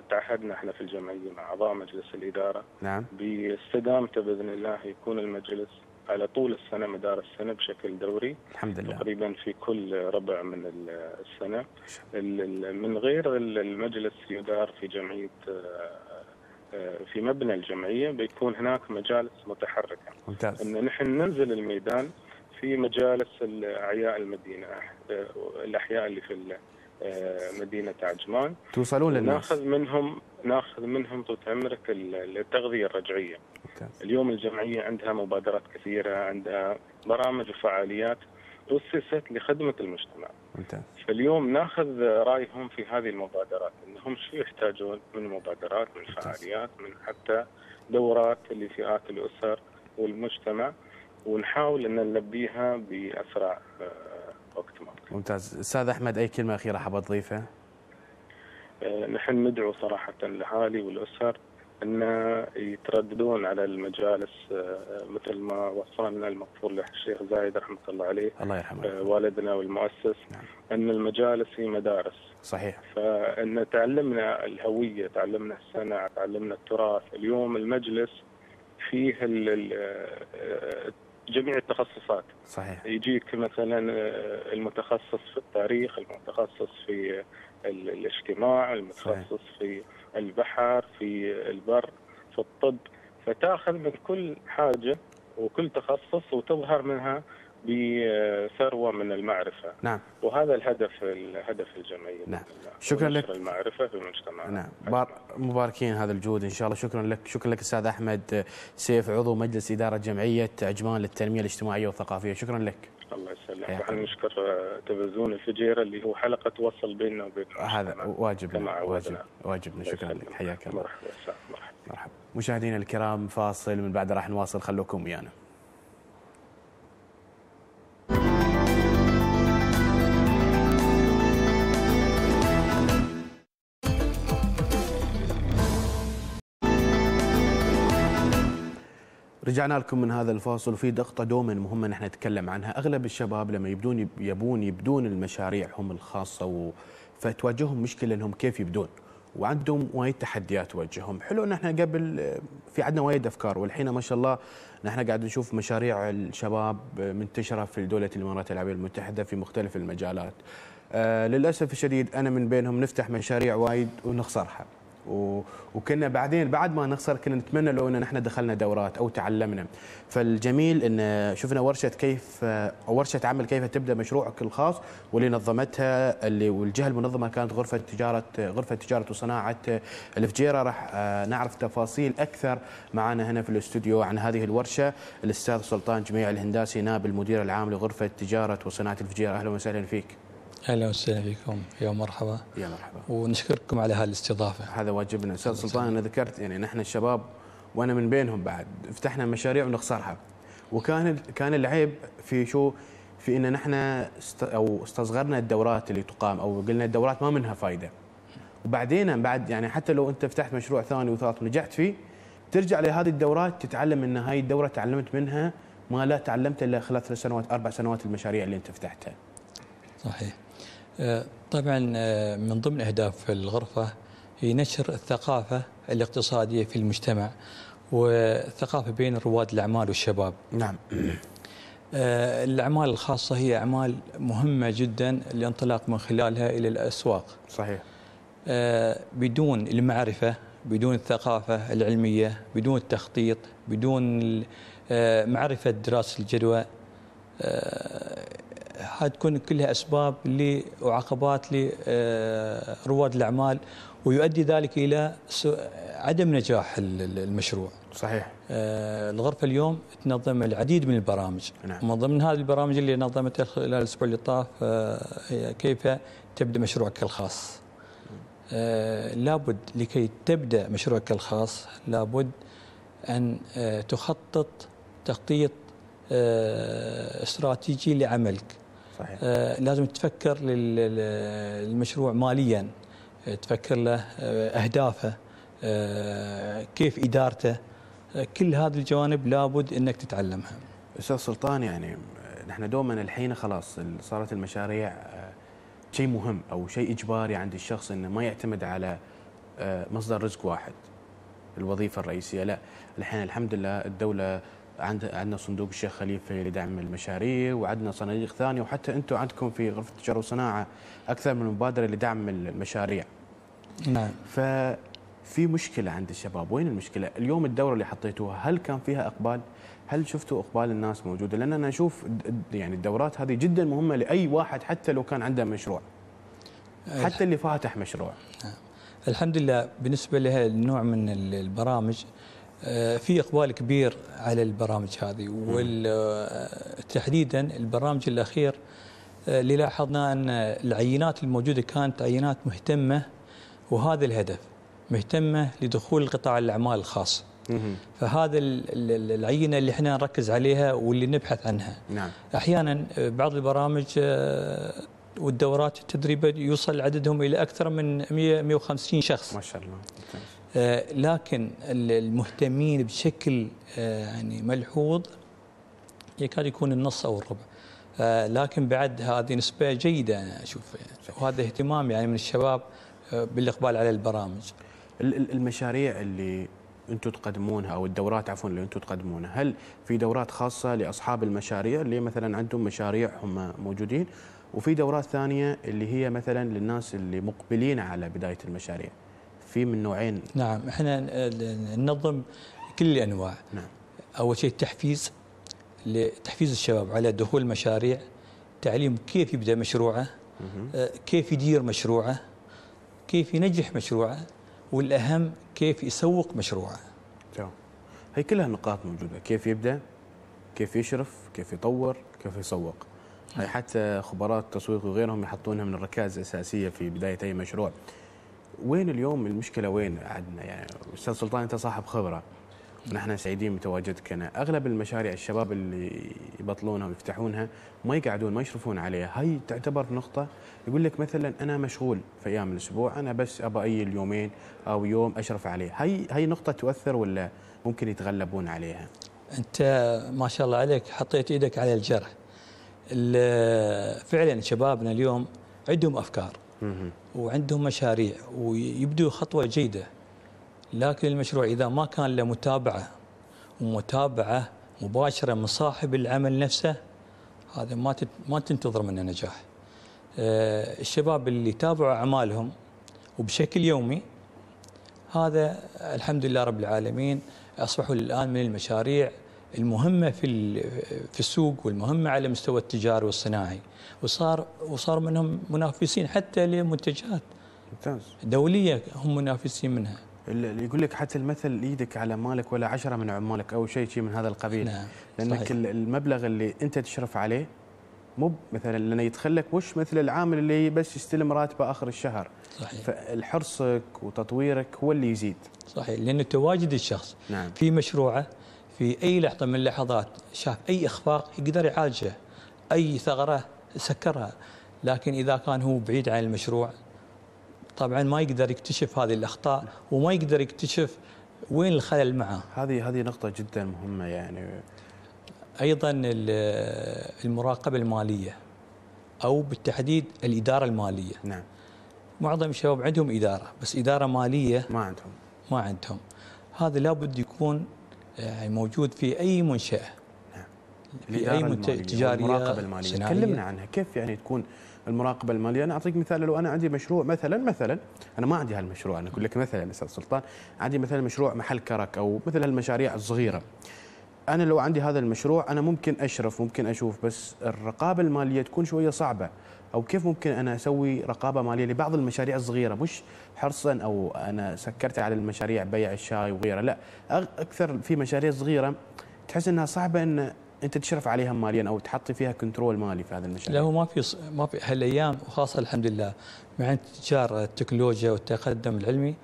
تعهدنا احنا في الجمعيه مع اعضاء مجلس الاداره، نعم، باستدامته باذن الله يكون المجلس على طول السنه مدار السنه بشكل دوري، الحمد لله، تقريبا في كل ربع من السنه. من غير المجلس يدار في جمعيه في مبنى الجمعيه، بيكون هناك مجالس متحركه. ممتاز. ان نحن ننزل الميدان في مجالس اعياء المدينه، الاحياء اللي في مدينه عجمان، توصلون للناس، ناخذ منهم ناخذ منهم طول عمرك التغذيه الرجعيه. اليوم الجمعيه عندها مبادرات كثيره، عندها برامج وفعاليات أسست لخدمه المجتمع. فاليوم ناخذ رايهم في هذه المبادرات، انهم شو يحتاجون من مبادرات، من فعاليات، من حتى دورات لفئات الاسر والمجتمع، ونحاول ان نلبيها باسرع وقت ممكن. ممتاز. استاذ احمد، اي كلمه اخيره حاب تضيفها؟ نحن ندعو صراحه الاهالي والاسر ان يترددون على المجالس، مثل ما وصلنا المغفور له الشيخ زايد رحمه الله عليه، الله يرحمه، والدنا والمؤسس، نعم. ان المجالس هي مدارس، صحيح، فان تعلمنا الهويه، تعلمنا الصنعه، تعلمنا التراث. اليوم المجلس فيه جميع التخصصات، صحيح، يجيك مثلا المتخصص في التاريخ، المتخصص في الاجتماع، المتخصص في البحر، في البر، في الطب، فتاخذ من كل حاجة وكل تخصص وتظهر منها بثروة من المعرفة. نعم. وهذا الهدف الهدف الجمعية. نعم. شكرا لك. المعرفة في المجتمع. نعم. بار... مباركين هذا الجهد إن شاء الله. شكرا لك. شكرا لك أستاذ أحمد سيف، عضو مجلس إدارة جمعية عجمان للتنمية الاجتماعية والثقافية. شكرا لك. الله يسلمك. احنا نشكر تلفزيون الفجيرة اللي هو حلقة توصل بيننا وبين هذا واجبنا واجب واجبنا. شكرا لك. حياك الله. مرحبا. مرحبا. مشاهدينا الكرام، فاصل، من بعد راح نواصل، خلوكم ويانا. رجعنا لكم من هذا الفاصل. في نقطة دوما مهمة نحن نتكلم عنها، أغلب الشباب لما يبدون يبون يبدون المشاريعهم الخاصة و... فتواجههم مشكلة أنهم كيف يبدون، وعندهم وايد تحديات تواجههم. حلو أن نحن قبل في عندنا وايد أفكار، والحين ما شاء الله نحن قاعد نشوف مشاريع الشباب منتشرة في دولة الإمارات العربية المتحدة في مختلف المجالات. آه للأسف الشديد أنا من بينهم، نفتح مشاريع وايد ونخسرها، وكنا بعدين بعد ما نخسر كنا نتمنى لو ان احنا دخلنا دورات او تعلمنا. فالجميل ان شفنا ورشه كيف او ورشه عمل كيف تبدا مشروعك الخاص، واللي نظمتها اللي والجهه المنظمه كانت غرفه تجاره غرفه تجاره وصناعه الفجيره. راح نعرف تفاصيل اكثر معنا هنا في الاستوديو عن هذه الورشه الاستاذ سلطان جميع الهندسي، نائب المدير العام لغرفه تجاره وصناعه الفجيره. اهلا وسهلا فيك. اهلا وسهلا بكم، يا مرحبا. يا مرحبا، ونشكركم على هالاستضافه. هذا واجبنا استاذ سلطان. انا ذكرت يعني نحن الشباب وانا من بينهم بعد فتحنا مشاريع ونخسرها، وكان كان العيب في شو؟ في ان نحن است او استصغرنا الدورات اللي تقام، او قلنا الدورات ما منها فائده. وبعدين بعد يعني حتى لو انت فتحت مشروع ثاني وثالث ونجحت فيه، ترجع لهذه الدورات تتعلم ان هاي الدوره تعلمت منها ما لا تعلمت الا خلال ثلاث سنوات اربع سنوات المشاريع اللي انت فتحتها. صحيح. طبعا من ضمن أهداف الغرفة هي نشر الثقافة الاقتصادية في المجتمع، والثقافة بين رواد الأعمال والشباب. نعم. الأعمال الخاصة هي أعمال مهمة جدا للانطلاق من خلالها إلى الأسواق. صحيح. بدون المعرفة، بدون الثقافة العلمية، بدون التخطيط، بدون معرفة دراسة الجدوى، حتكون كلها أسباب وعقبات لرواد الأعمال، ويؤدي ذلك إلى عدم نجاح المشروع. صحيح. الغرفة اليوم تنظم العديد من البرامج. نعم. من ضمن هذه البرامج اللي نظمتها خلال الأسبوع اللي طاف كيف تبدأ مشروعك الخاص. لابد لكي تبدأ مشروعك الخاص لابد أن تخطط تخطيط استراتيجي لعملك. صحيح. لازم تفكر للمشروع ماليا، تفكر له أهدافه، كيف إدارته، كل هذه الجوانب لابد أنك تتعلمها. أستاذ سلطان، يعني نحن دوما الحين خلاص صارت المشاريع شيء مهم أو شيء إجباري عند الشخص، أنه ما يعتمد على مصدر رزق واحد الوظيفة الرئيسية، لا، الحين الحمد لله الدولة عندنا صندوق الشيخ خليفه لدعم المشاريع، وعندنا صناديق ثانيه، وحتى انتم عندكم في غرفه التجاره والصناعه اكثر من مبادره لدعم المشاريع. نعم. ف في مشكلة عند الشباب. وين المشكلة؟ اليوم الدورة اللي حطيتوها هل كان فيها إقبال؟ هل شفتوا إقبال الناس موجودة؟ لأن أنا أشوف يعني الدورات هذه جدا مهمة لأي واحد حتى لو كان عنده مشروع، حتى اللي فاتح مشروع. الحمد لله بالنسبة لها النوع من البرامج في إقبال كبير على البرامج هذه، وتحديدا البرنامج الأخير اللي لاحظنا أن العينات الموجودة كانت عينات مهتمة، وهذا الهدف، مهتمة لدخول قطاع الأعمال الخاص. فهذا العينة اللي احنا نركز عليها واللي نبحث عنها. نعم. أحيانا بعض البرامج والدورات التدريبية يوصل عددهم إلى أكثر من مئة وخمسين شخص ما شاء الله. لكن المهتمين بشكل يعني ملحوظ يكاد يكون النص أو الربع، لكن بعد هذه نسبة جيدة أنا أشوف، وهذا اهتمام يعني من الشباب بالإقبال على البرامج. المشاريع اللي أنتم تقدمونها أو الدورات عفوا اللي أنتم تقدمونها، هل في دورات خاصة لأصحاب المشاريع اللي مثلا عندهم مشاريع هم موجودين، وفي دورات ثانية اللي هي مثلا للناس اللي مقبلين على بداية المشاريع؟ في من نوعين. نعم، احنا ننظم كل الأنواع. نعم. أول شيء التحفيز، لتحفيز الشباب على دخول المشاريع، تعليم كيف يبدأ مشروعه، كيف يدير مشروعه، كيف ينجح مشروعه، والأهم كيف يسوق مشروعه. تمام. هي كلها نقاط موجودة، كيف يبدأ، كيف يشرف، كيف يطور، كيف يسوق. هي حتى خبراء التسويق وغيرهم يحطونها من الركائز الأساسية في بداية أي مشروع. وين اليوم المشكلة؟ وين عندنا يعني أستاذ سلطان، أنت صاحب خبرة ونحن سعيدين بتواجدك هنا. أغلب المشاريع الشباب اللي يبطلونها ويفتحونها ما يقعدون، ما يشرفون عليها. هاي تعتبر نقطة. يقول لك مثلا أنا مشغول في أيام الأسبوع، أنا بس أبى أي اليومين أو يوم أشرف عليه. هاي هاي نقطة تؤثر ولا ممكن يتغلبون عليها؟ أنت ما شاء الله عليك حطيت إيدك على الجرح. فعلا شبابنا اليوم عندهم أفكار وعندهم مشاريع ويبدو خطوة جيدة، لكن المشروع إذا ما كان له متابعة ومتابعة مباشرة من صاحب العمل نفسه، هذا ما ما تنتظر منه نجاح. الشباب اللي تابعوا أعمالهم وبشكل يومي، هذا الحمد لله رب العالمين أصبحوا الآن من المشاريع المهمة في في السوق والمهمة على مستوى التجاري والصناعي، وصار وصار منهم منافسين حتى لمنتجات دولية هم منافسين منها. اللي يقول لك حتى المثل ايدك على مالك ولا عشرة من عمالك او شيء شيء من هذا القبيل. نعم. لانك صحيح. المبلغ اللي انت تشرف عليه مو مثلا لانه يتخلك وش مثل العامل اللي بس يستلم راتبه اخر الشهر. صحيح. فالحرصك وتطويرك هو اللي يزيد. صحيح، لان تواجد الشخص نعم. في مشروعه في اي لحظه من اللحظات شاف اي اخفاق يقدر يعالجه، اي ثغره سكرها. لكن اذا كان هو بعيد عن المشروع طبعا ما يقدر يكتشف هذه الاخطاء وما يقدر يكتشف وين الخلل معه. هذه هذه نقطه جدا مهمه. يعني ايضا المراقبه الماليه او بالتحديد الاداره الماليه. نعم. معظم الشباب عندهم اداره، بس اداره ماليه ما عندهم. ما عندهم. هذا لابد يكون يعني موجود في اي منشاه. نعم. في اي منشاه تجاريه. المراقبه الماليه تكلمنا عنها، كيف يعني تكون المراقبة المالية؟ أنا أعطيك مثال. لو أنا عندي مشروع مثلا، مثلا أنا ما عندي هالمشروع، أنا أقول لك مثلا أستاذ سلطان عندي مثلا مشروع محل كرك أو مثل هالمشاريع الصغيرة. أنا لو عندي هذا المشروع أنا ممكن أشرف، ممكن أشوف، بس الرقابة المالية تكون شوية صعبة. أو كيف ممكن أنا أسوي رقابة مالية لبعض المشاريع الصغيرة؟ مش حرصا أو أنا سكرت على المشاريع بيع الشاي وغيره، لا، أكثر في مشاريع صغيرة تحس أنها صعبة أن انت تشرف عليها ماليا او تحطي فيها كنترول مالي في هذا المشاريع. لا، هو ما في ما في هالايام، وخاصه الحمد لله مع انتشار التكنولوجيا والتقدم العلمي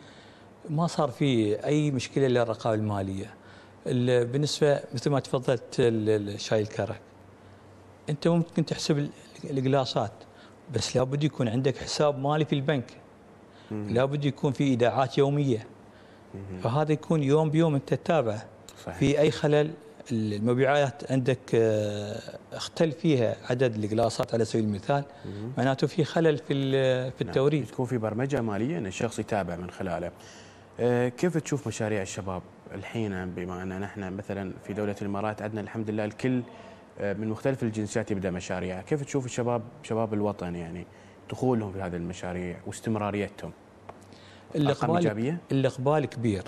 ما صار في اي مشكله للرقابه الماليه. بالنسبه مثل ما تفضلت الشاي الكرك، انت ممكن تحسب القلاصات، بس لابد يكون عندك حساب مالي في البنك، لابد يكون في ايداعات يوميه. فهذا يكون يوم بيوم انت تتابعه. في اي خلل المبيعات عندك اختل فيها عدد القلاصات على سبيل المثال، معناته في خلل في في التوريد. نعم. تكون في برمجه ماليه ان الشخص يتابع من خلاله. أه كيف تشوف مشاريع الشباب الحين، بما ان نحن مثلا في دوله الامارات عندنا الحمد لله الكل من مختلف الجنسيات يبدا مشاريع، كيف تشوف الشباب، شباب الوطن يعني دخولهم في هذه المشاريع واستمراريتهم؟ الإقبال الإقبال كبير،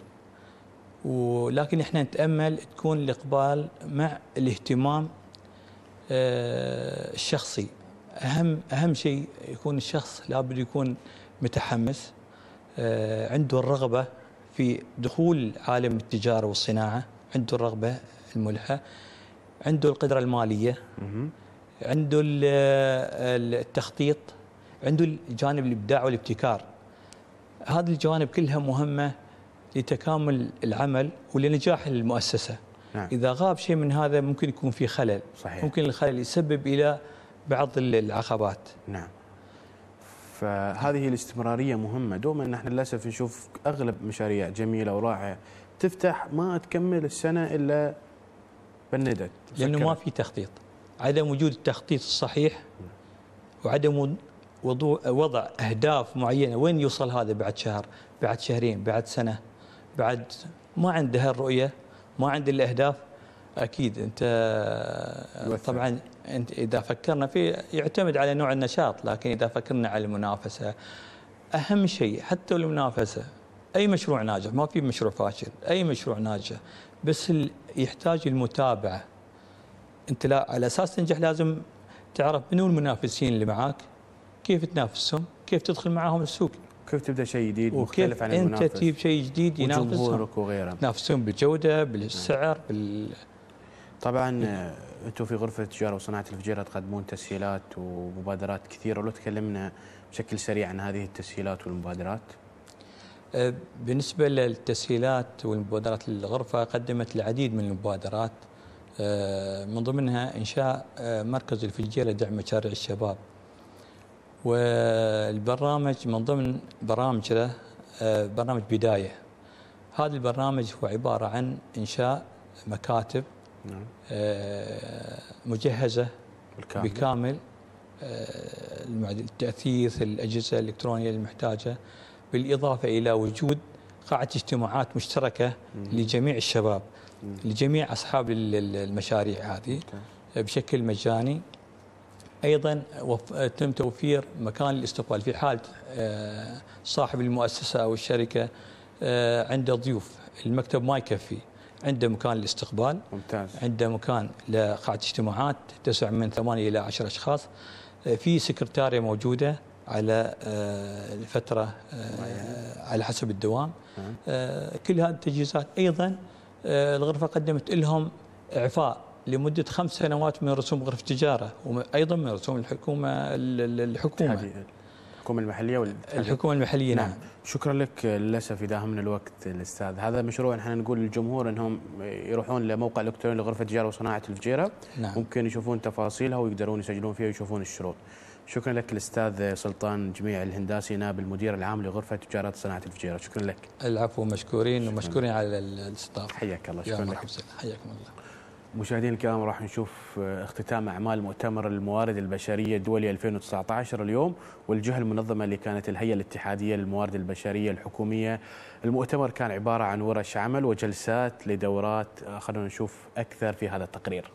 ولكن احنا نتأمل تكون الإقبال مع الاهتمام الشخصي. أهم أهم شيء يكون الشخص لابد يكون متحمس، عنده الرغبة في دخول عالم التجارة والصناعة، عنده الرغبة الملحة، عنده القدرة المالية، عنده التخطيط، عنده الجانب الإبداع والابتكار. هذه الجوانب كلها مهمة لتكامل العمل ولنجاح المؤسسة. نعم. إذا غاب شيء من هذا ممكن يكون في خلل. صحيح. ممكن الخلل يسبب إلى بعض العقبات. نعم. فهذه الاستمرارية مهمة. دوما نحن للأسف نشوف أغلب مشاريع جميلة ورائعة تفتح ما تكمل السنة إلا بندت، لأنه ما في تخطيط. عدم وجود التخطيط الصحيح وعدم وضع أهداف معينة، وين يوصل هذا بعد شهر، بعد شهرين، بعد سنة، بعد ما عنده الرؤية، ما عنده الأهداف. أكيد أنت طبعا أنت إذا فكرنا فيه يعتمد على نوع النشاط، لكن إذا فكرنا على المنافسة أهم شيء، حتى المنافسة أي مشروع ناجح، ما في مشروع فاشل، أي مشروع ناجح بس يحتاج المتابعة. أنت لا على أساس تنجح لازم تعرف منو المنافسين اللي معاك، كيف تنافسهم، كيف تدخل معاهم السوق، كيف تبدا شيء جديد مختلف عن المنافس، انت تجيب شيء جديد ينافسهم وجمهورك وغيره، تنافسهم بالجوده، بالسعر، بال طبعا انتم في غرفه التجاره وصناعه الفجيره تقدمون تسهيلات ومبادرات كثيره، ولو تكلمنا بشكل سريع عن هذه التسهيلات والمبادرات. بالنسبه للتسهيلات والمبادرات، الغرفه قدمت العديد من المبادرات، من ضمنها انشاء مركز الفجيره لدعم مشاريع الشباب، والبرنامج من ضمن برامج له برنامج بداية. هذا البرنامج هو عبارة عن إنشاء مكاتب مجهزة بكامل التأثيث، الأجهزة الإلكترونية المحتاجة، بالإضافة إلى وجود قاعة اجتماعات مشتركة لجميع الشباب، لجميع أصحاب المشاريع هذه بشكل مجاني. أيضا تم توفير مكان الاستقبال في حال صاحب المؤسسة أو الشركة عنده ضيوف، المكتب ما يكفي، عنده مكان الاستقبال. ممتاز. عنده مكان لقاعة اجتماعات تسع من ثمانية إلى عشر أشخاص، في سكرتارية موجودة على الفترة على حسب الدوام. كل هذه التجهيزات. أيضا الغرفة قدمت لهم إعفاء لمدة خمس سنوات من رسوم غرفة التجارة، وأيضا من رسوم الحكومة الحكومة الحكومة المحلية وال... الحكومة المحلية. نعم. نعم. شكرا لك. للأسف إذا همنا الوقت الأستاذ، هذا مشروع نحن نقول للجمهور أنهم يروحون لموقع الإلكتروني لغرفة التجارة وصناعة الفجيرة. نعم. ممكن يشوفون تفاصيلها ويقدرون يسجلون فيها ويشوفون الشروط. شكرا لك الأستاذ سلطان جميع الهندسي، نائب المدير العام لغرفة التجارة وصناعة الفجيرة. شكرا لك. العفو، مشكورين ومشكورين على الاستضافة. حياك الله. شكرا لك. حياكم الله. مشاهدينا الكرام، راح نشوف اختتام أعمال مؤتمر الموارد البشرية الدولي ألفين وتسعة عشر اليوم، والجهة المنظمة اللي كانت الهيئة الاتحادية للموارد البشرية الحكومية. المؤتمر كان عبارة عن ورش عمل وجلسات لدورات. خلونا نشوف أكثر في هذا التقرير.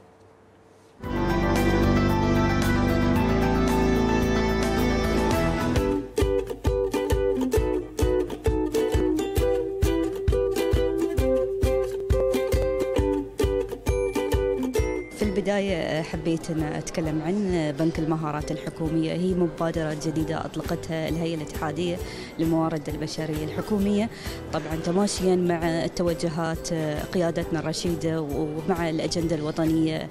بداية حبيت أن أتكلم عن بنك المهارات الحكومية. هي مبادرة جديدة أطلقتها الهيئة الاتحادية للموارد البشرية الحكومية، طبعا تماشيا مع التوجهات قيادتنا الرشيدة ومع الأجندة الوطنية،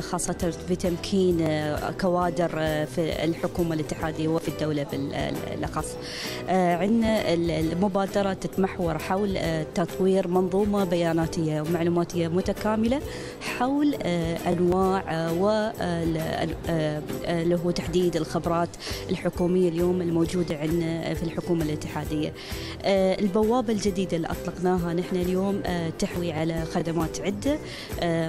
خاصة بتمكين كوادر في الحكومة الاتحادية وفي الدولة بالأخص. عندنا المبادرة تتمحور حول تطوير منظومة بياناتية ومعلوماتية متكاملة حول انواع واللي هو تحديد الخبرات الحكوميه اليوم الموجوده عندنا في الحكومه الاتحاديه. البوابه الجديده اللي اطلقناها نحن اليوم تحوي على خدمات عده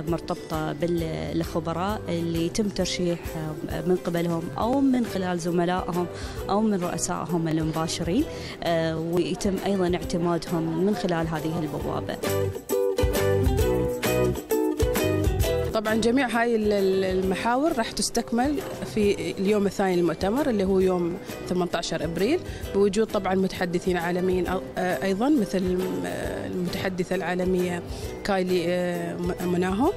مرتبطه بالخبراء اللي يتم ترشيح من قبلهم او من خلال زملائهم او من رؤسائهم المباشرين، ويتم ايضا اعتمادهم من خلال هذه البوابه. طبعا جميع هاي المحاور راح تستكمل في اليوم الثاني للمؤتمر اللي هو يوم ثمانية عشر أبريل، بوجود طبعا متحدثين عالميين أيضا مثل المتحدثة العالمية كايلي مناهو،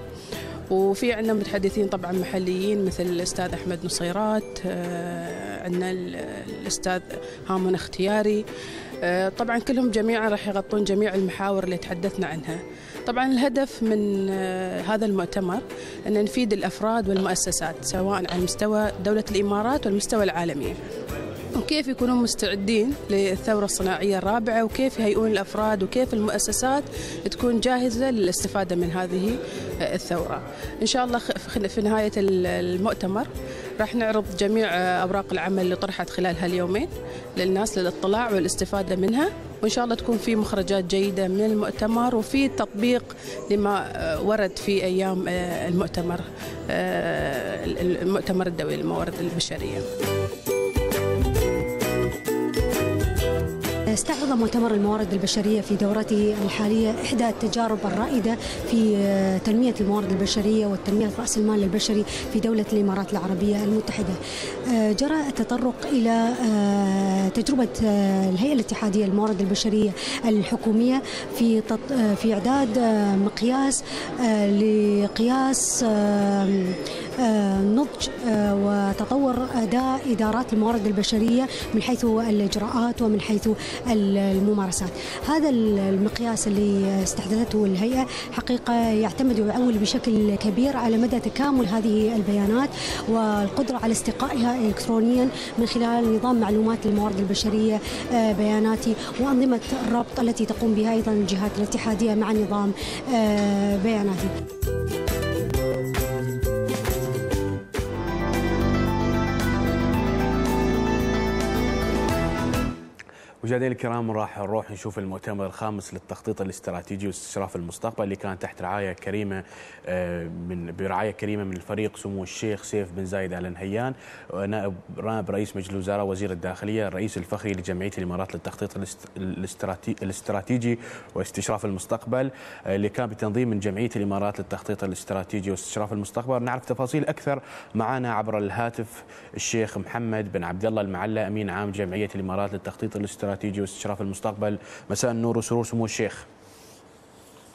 وفي عندنا متحدثين طبعا محليين مثل الأستاذ أحمد نصيرات، عندنا الأستاذ هامون اختياري، طبعا كلهم جميعا راح يغطون جميع المحاور اللي تحدثنا عنها. طبعا الهدف من هذا المؤتمر أن نفيد الأفراد والمؤسسات سواء على مستوى دولة الإمارات والمستوى العالمي، وكيف يكونوا مستعدين للثورة الصناعية الرابعة، وكيف يهيئون الأفراد وكيف المؤسسات تكون جاهزة للاستفادة من هذه الثورة. إن شاء الله في نهاية المؤتمر راح نعرض جميع أوراق العمل اللي طرحت خلال هاليومين للناس للاطلاع والاستفادة منها، وإن شاء الله تكون في مخرجات جيدة من المؤتمر وفي تطبيق لما ورد في أيام المؤتمر المؤتمر الدولي للموارد البشرية. استعرض مؤتمر الموارد البشرية في دورته الحالية إحدى التجارب الرائدة في تنمية الموارد البشرية وتنمية رأس المال البشري في دولة الإمارات العربية المتحدة. جرى التطرق إلى تجربة الهيئة الاتحادية للموارد البشرية الحكومية في في إعداد مقياس لقياس نضج وتطور أداء إدارات الموارد البشرية من حيث الإجراءات ومن حيث الممارسات. هذا المقياس اللي استحدثته الهيئة حقيقة يعتمد ويعول بشكل كبير على مدى تكامل هذه البيانات والقدرة على استقائها إلكترونيا من خلال نظام معلومات الموارد البشرية بياناتي وأنظمة الربط التي تقوم بها أيضا الجهات الاتحادية مع نظام بياناتي. مشاهدينا الكرام، راح نروح نشوف المؤتمر الخامس للتخطيط الاستراتيجي واستشراف المستقبل اللي كان تحت رعايه كريمه من برعايه كريمه من الفريق سمو الشيخ سيف بن زايد آل نهيان نائب نائب رئيس مجلس الوزراء وزير الداخليه الرئيس الفخري لجمعيه الامارات للتخطيط الاستراتيجي واستشراف المستقبل اللي كان بتنظيم من جمعيه الامارات للتخطيط الاستراتيجي واستشراف المستقبل. نعرف تفاصيل اكثر معنا عبر الهاتف الشيخ محمد بن عبد الله المعلى امين عام جمعيه الامارات للتخطيط الاستراتيجي واستشراف المستقبل. مساء النور وسرور سمو الشيخ.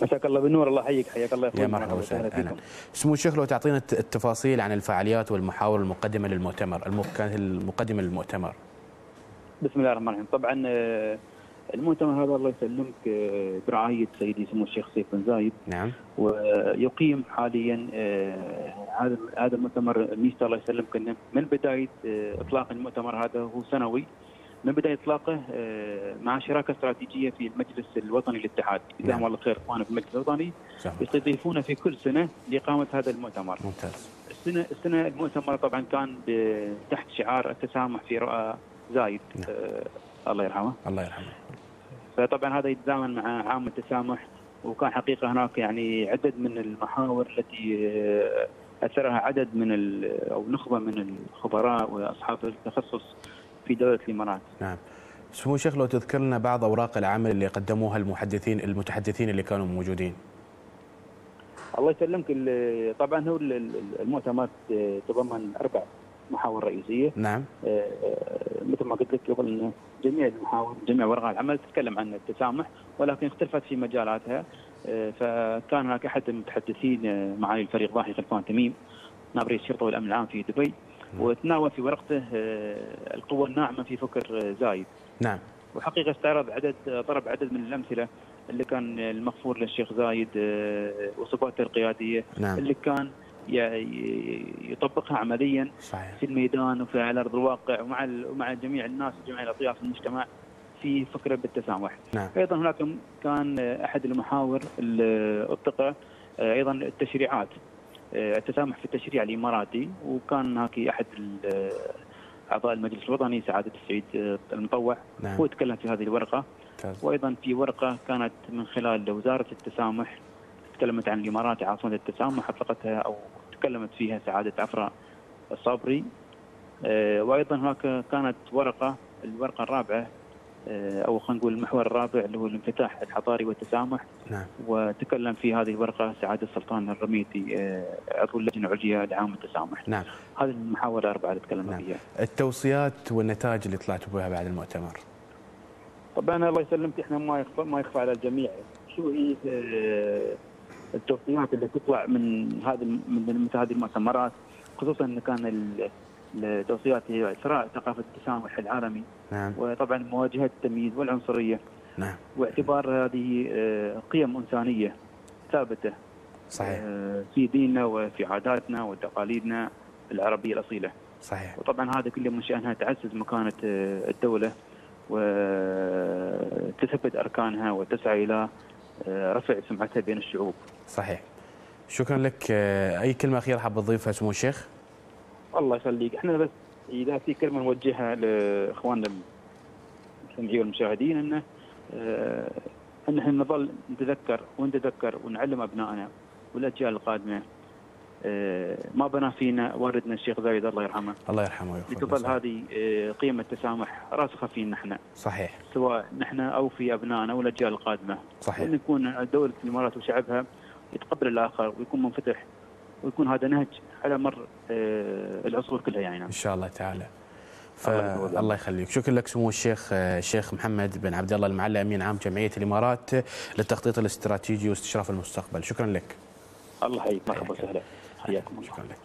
مساك الله بالنور. الله يحييك، حياك الله يا اخوي. يا مرحبا وسهلا. سمو الشيخ لو تعطينا التفاصيل عن الفعاليات والمحاور المقدمه للمؤتمر المقدمه للمؤتمر. بسم الله الرحمن الرحيم. طبعا المؤتمر هذا الله يسلمك برعايه سيدي سمو الشيخ سيف بن زايد. نعم. ويقيم حاليا هذا هذا المؤتمر ميثا الله يسلمك. من بدايه اطلاق المؤتمر هذا هو سنوي، من بداية إطلاقه مع شراكة استراتيجية في المجلس الوطني للاتحاد، جزاهم الله خير إخواننا في المجلس الوطني يستضيفونا في كل سنة لإقامة هذا المؤتمر. ممتاز. السنة السنة المؤتمر طبعا كان تحت شعار التسامح في رؤى زايد. نعم. آه الله يرحمه. الله يرحمه. فطبعا هذا يتزامن مع عام التسامح، وكان حقيقة هناك يعني عدد من المحاور التي أثرها عدد من أو نخبة من الخبراء وأصحاب التخصص في دولة الإمارات. نعم. سمو الشيخ لو تذكرنا بعض أوراق العمل اللي قدموها المحدثين المتحدثين اللي كانوا موجودين. الله يسلمك. طبعا هو المؤتمر تضمن أربع محاور رئيسية. نعم. مثل ما قلت لك قبل، جميع المحاور جميع أوراق العمل تتكلم عن التسامح ولكن اختلفت في مجالاتها. فكان هناك أحد المتحدثين معالي الفريق ضاحية سلطان تميم نائب رئيس الشرطة والأمن العام في دبي، وتناول في ورقته القوة الناعمة في فكر زايد. نعم. وحقيقة استعرض عدد ضرب عدد من الأمثلة اللي كان المغفور للشيخ زايد وصفاته القيادية. نعم. اللي كان يطبقها عمليا. صحيح. في الميدان وفي على أرض الواقع ومع ومع جميع الناس وجميع الأطياف في المجتمع في فكرة بالتسامح. نعم. أيضا هناك كان أحد المحاور اللي أطلق أيضا التشريعات، التسامح في التشريع الاماراتي، وكان هناك احد اعضاء المجلس الوطني سعاده سعيد المطوع. نعم. هو تكلم في هذه الورقه. كاز. وايضا في ورقه كانت من خلال وزاره التسامح تكلمت عن الامارات عاصمه التسامح، اطلقتها او تكلمت فيها سعاده عفراء الصبري. وايضا هناك كانت ورقه الورقه الرابعه او خلينا نقول المحور الرابع اللي هو الانفتاح الحضاري والتسامح. نعم. وتكلم في هذه الورقه سعاده السلطان الرميثي عضو اللجنه العليا لعام التسامح. نعم. هذه المحاور الاربعه اللي تكلمنا نعم. فيها. التوصيات والنتائج اللي طلعتوا بها بعد المؤتمر. طبعا الله يسلمك احنا ما يخفى ما يخفى على الجميع شو هي التوصيات اللي تطلع من هذه من هذه المؤتمرات، خصوصا ان كان التوصيات هي اثراء ثقافه التسامح العالمي. نعم. وطبعا مواجهه التمييز والعنصريه. نعم. واعتبار هذه قيم انسانيه ثابته. صحيح. في ديننا وفي عاداتنا وتقاليدنا العربيه الاصيله. صحيح. وطبعا هذا كله من شانها تعزز مكانه الدوله وتثبت اركانها وتسعى الى رفع سمعتها بين الشعوب. صحيح. شكرا لك. اي كلمه اخيره حاب تضيفها سمو الشيخ؟ الله يخليك، احنا بس اذا في كلمه نوجهها لاخواننا المستمعين والمشاهدين انه ان احنا نظل نتذكر ونتذكر ونعلم ابنائنا والاجيال القادمه ما بنى فينا والدنا الشيخ زايد الله يرحمه. الله يرحمه ويغفر له. لتظل هذه قيمه التسامح راسخه فينا احنا. صحيح. سواء نحن او في ابنائنا والاجيال القادمه. صحيح. ان يكون دوله الامارات وشعبها يتقبل الاخر ويكون منفتح ويكون هذا نهج على مر العصور كلها يعني. ان شاء الله تعالى. الله يخليك. شكرا لك سمو الشيخ الشيخ محمد بن عبد الله المعلى امين عام جمعيه الامارات للتخطيط الاستراتيجي واستشراف المستقبل. شكرا لك. الله يحييك. مرحبا وسهلا. حياكم الله. شكرا لك.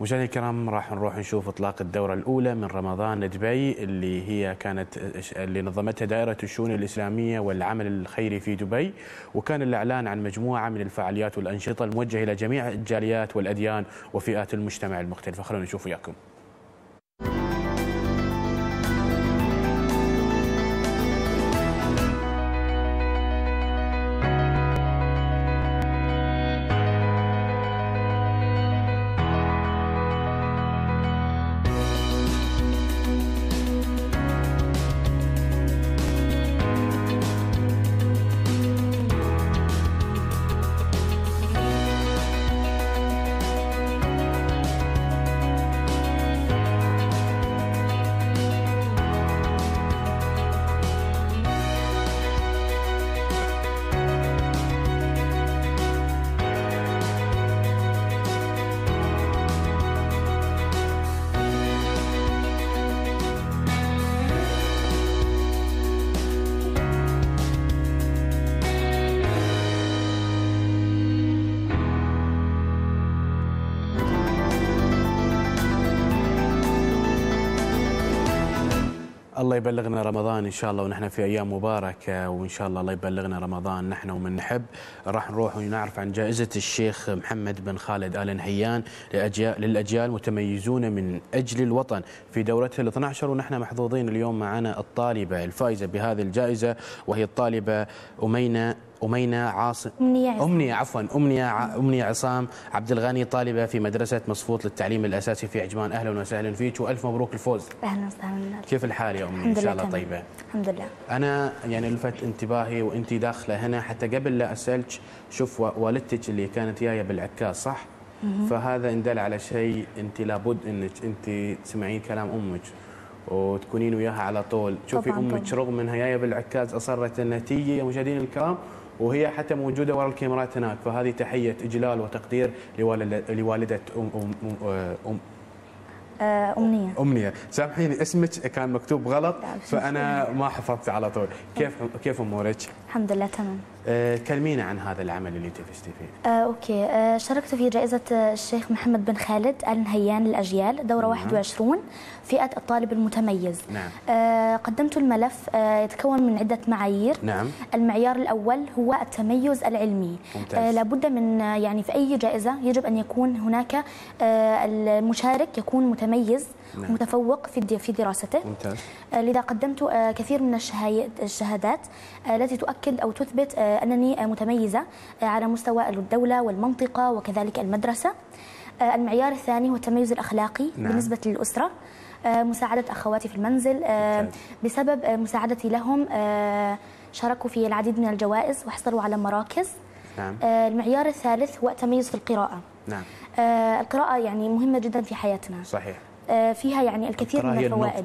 مشاهدينا الكرام راح نروح نشوف اطلاق الدوره الاولى من رمضان دبي اللي هي كانت اللي نظمتها دائره الشؤون الاسلاميه والعمل الخيري في دبي، وكان الاعلان عن مجموعه من الفعاليات والانشطه الموجهه الى جميع الجاليات والاديان وفئات المجتمع المختلفه. خلونا نشوف وياكم. الله يبلغنا رمضان إن شاء الله ونحن في أيام مباركة، وإن شاء الله الله يبلغنا رمضان نحن ومن نحب. راح نروح ونعرف عن جائزة الشيخ محمد بن خالد آل نهيان للأجيال المتميزون من أجل الوطن في دورته ال اثني عشر، ونحن محظوظين اليوم معنا الطالبة الفائزة بهذه الجائزة وهي الطالبة أمينة أمنية عاصم أمنية عفوا أمنية ع... أمنية عصام عبد الغني، طالبة في مدرسة مصفوط للتعليم الأساسي في عجمان. أهلا وسهلا فيك وألف مبروك الفوز. أهلا وسهلا. كيف الحال يا أمنية؟ إن شاء الله طيبة. الحمد لله. أنا يعني لفت انتباهي وأنت داخلة هنا، حتى قبل لا أسألك، شوف والدتك اللي كانت جاية بالعكاز صح؟ فهذا إندل على شيء أنت لابد أنك أنت تسمعين كلام أمك وتكونين وياها على طول. شوفي أمك رغم أنها جاية بالعكاز أصرت أنها تيجي يا مشاهدينا الكرام، وهي حتى موجودة وراء الكاميرات هناك، فهذه تحية إجلال وتقدير لوالدة أم أم أم أمنية. أمنية، سامحيني اسمك كان مكتوب غلط فأنا ما حفظت على طول. كيف كيف أمورك؟ الحمد لله تمام. أه كلمينا عن هذا العمل اللي تفزتي فيه. أه أوكي، أه شاركت في جائزة الشيخ محمد بن خالد آل نهيان للأجيال دورة نعم. واحد وعشرين فئة الطالب المتميز. نعم. أه قدمت الملف أه يتكون من عدة معايير. نعم. المعيار الأول هو التميز العلمي. ممتاز. أه لابد من يعني في أي جائزة يجب أن يكون هناك أه المشارك يكون متميز. نعم. متفوق في في دراسته. ممتاز. أه لذا قدمت أه كثير من الشهادات أه التي تؤكد أو تثبت أه أنني متميزة على مستوى الدولة والمنطقة وكذلك المدرسة. المعيار الثاني هو التميز الأخلاقي. نعم. بالنسبة للأسرة، مساعدة أخواتي في المنزل، بسبب مساعدتي لهم شاركوا في العديد من الجوائز وحصلوا على مراكز. نعم. المعيار الثالث هو التميز في القراءة. نعم. القراءة يعني مهمة جدا في حياتنا. صحيح. فيها يعني الكثير من الفوائد.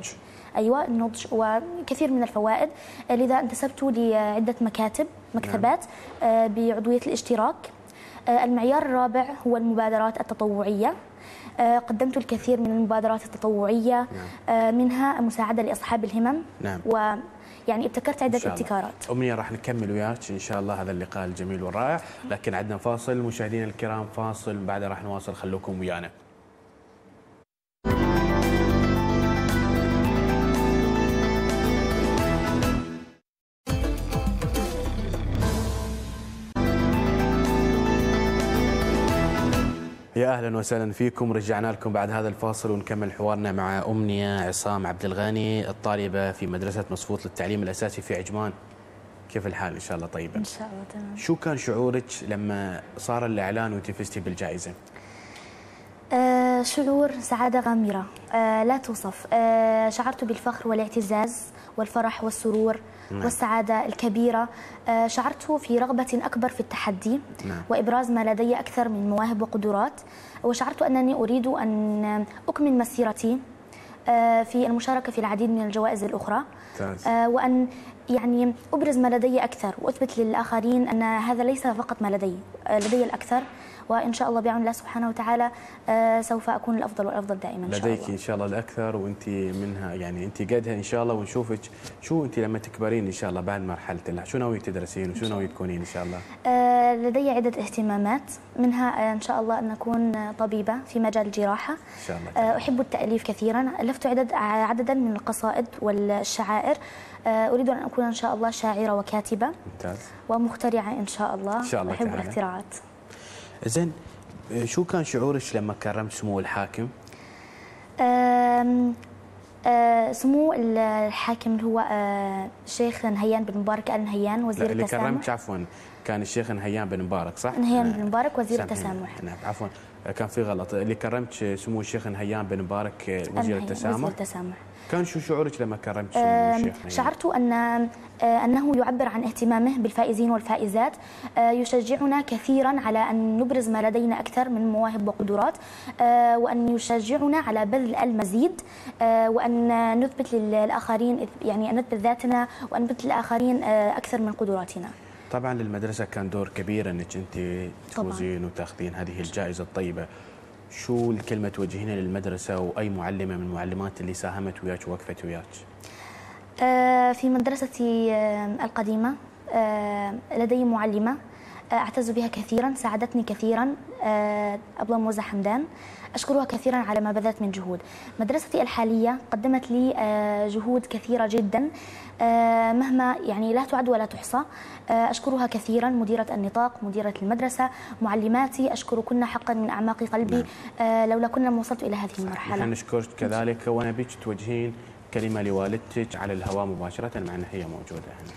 أيوة النضج وكثير من الفوائد، لذا انتسبت لعدة مكاتب مكتبات بعضوية الاشتراك. المعيار الرابع هو المبادرات التطوعية، قدمت الكثير من المبادرات التطوعية منها مساعدة لأصحاب الهمم. نعم. و يعني ابتكرت عدة ابتكارات. أمنية راح نكمل وياك إن شاء الله هذا اللقاء الجميل والرائع، لكن عندنا فاصل مشاهدينا الكرام، فاصل بعده راح نواصل، خلوكم ويانا. يا أهلا وسهلا فيكم، رجعنا لكم بعد هذا الفاصل ونكمل حوارنا مع أمنية عصام عبد الغني الطالبة في مدرسة مصفوط للتعليم الأساسي في عجمان. كيف الحال؟ إن شاء الله طيبة. إن شاء الله تمام. شو كان شعورك لما صار الإعلان وأنت فزتي بالجائزة؟ آه شعور سعادة غامرة آه لا توصف، آه شعرت بالفخر والاعتزاز والفرح والسرور. نعم. والسعادة الكبيرة، شعرت في رغبة أكبر في التحدي. نعم. وإبراز ما لدي أكثر من مواهب وقدرات، وشعرت أنني أريد أن أكمل مسيرتي في المشاركة في العديد من الجوائز الأخرى. طيب. وأن يعني أبرز ما لدي أكثر وأثبت للآخرين أن هذا ليس فقط ما لدي، لدي الأكثر، وإن شاء الله بعون الله سبحانه وتعالى سوف أكون الأفضل والأفضل دائما. إن شاء الله لديك إن شاء الله الأكثر وأنت منها، يعني أنت قدها إن شاء الله. ونشوفك شو أنت لما تكبرين إن شاء الله بعد مرحلة الله، شو ناوية تدرسين وشو ناوية تكونين إن شاء الله؟ آه لدي عدة اهتمامات، منها إن شاء الله أن أكون طبيبة في مجال الجراحة إن شاء الله. آه أحب التأليف كثيرا، ألفت عدد عددا من القصائد والشعائر، أريد أن أكون إن شاء الله شاعرة وكاتبة. ممتاز. ومخترعة إن شاء الله، إن شاء الله أحب الاختراعات. زين، شو كان شعورك لما كرمت سمو الحاكم؟ أم أم سمو الحاكم اللي هو الشيخ نهيان بن مبارك آل نهيان وزير اللي التسامح. اللي كرمت عفوا كان الشيخ نهيان بن مبارك صح؟ نهيان بن مبارك وزير التسامح. نعم عفوا كان في غلط، اللي كرمت سمو الشيخ نهيان بن مبارك وزير التسامح. وزير التسامح. كان شو شعورك لما كرمت سمو الشيخ؟ شعرت أن أنه يعبر عن اهتمامه بالفائزين والفائزات، يشجعنا كثيرا على أن نبرز ما لدينا أكثر من مواهب وقدرات، وأن يشجعنا على بذل المزيد، وأن نثبت للآخرين يعني أن نثبت ذاتنا وأن نثبت للآخرين أكثر من قدراتنا. طبعا للمدرسة كان دور كبير أنك أنت تفوزين وتاخذين هذه الجائزة الطيبة. شو الكلمة توجهينها للمدرسة وأي معلمة من المعلمات اللي ساهمت وياك ووقفت وياك؟ في مدرستي القديمة لدي معلمة أعتز بها كثيرا، ساعدتني كثيرا، أبلة موزة حمدان، أشكرها كثيرا على ما بذلت من جهود. مدرستي الحالية قدمت لي جهود كثيرة جدا مهما يعني لا تعد ولا تحصى، أشكرها كثيرا، مديرة النطاق، مديرة المدرسة، معلماتي، أشكركن حقا من أعماق قلبي، لولا كنا ما وصلت إلى هذه المرحلة. نحن نشكرك كذلك، وأنا بيك توجهين كلمة لوالدتك على الهواء مباشرة مع أن هي موجودة هنا.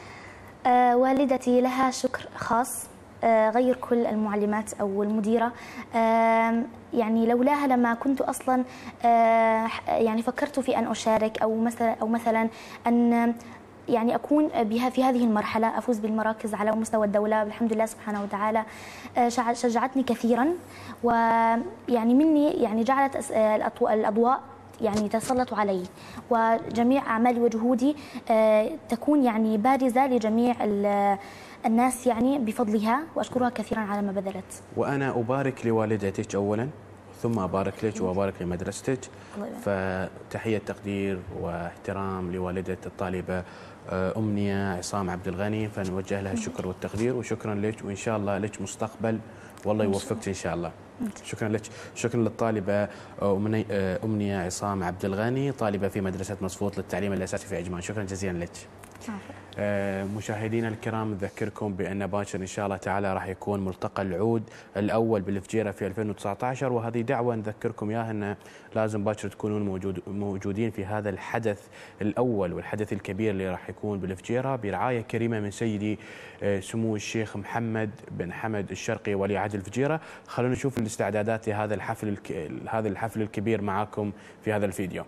آه والدتي لها شكر خاص، آه غير كل المعلمات أو المديرة، آه يعني لولاها لما كنت أصلا آه يعني فكرت في أن أشارك أو مثلا أو مثلا أن يعني أكون بها في هذه المرحلة، أفوز بالمراكز على مستوى الدولة بالحمد لله سبحانه وتعالى. شجعتني كثيرا، ويعني مني يعني جعلت الأضواء يعني تسلطوا علي، وجميع أعمالي وجهودي تكون يعني بارزة لجميع الناس يعني بفضلها، وأشكرها كثيرا على ما بذلت. وأنا أبارك لوالدتك أولا، ثم أبارك لك وأبارك لمدرستك، فتحية تقدير واحترام لوالدة الطالبة أمنية عصام عبد الغني، فنوجه لها الشكر والتقدير، وشكرا لك، وإن شاء الله لك مستقبل والله يوفقك إن شاء الله. شكرا لك، شكرا للطالبة أمنية عصام عبد الغني طالبة في مدرسة مصفوط للتعليم الأساسي في عجمان، شكرا جزيلا لك. مشاهدينا الكرام نذكركم بأن باكر إن شاء الله تعالى راح يكون ملتقى العود الأول بالفجيرة في ألفين وتسعطعش، وهذه دعوة نذكركم إياها أن لازم باكر تكونون موجود موجودين في هذا الحدث الأول والحدث الكبير اللي راح يكون بالفجيرة برعاية كريمة من سيدي سمو الشيخ محمد بن حمد الشرقي ولي عهد الفجيرة. خلونا نشوف الاستعدادات لهذا الحفل الك... هذا الحفل الكبير معاكم في هذا الفيديو.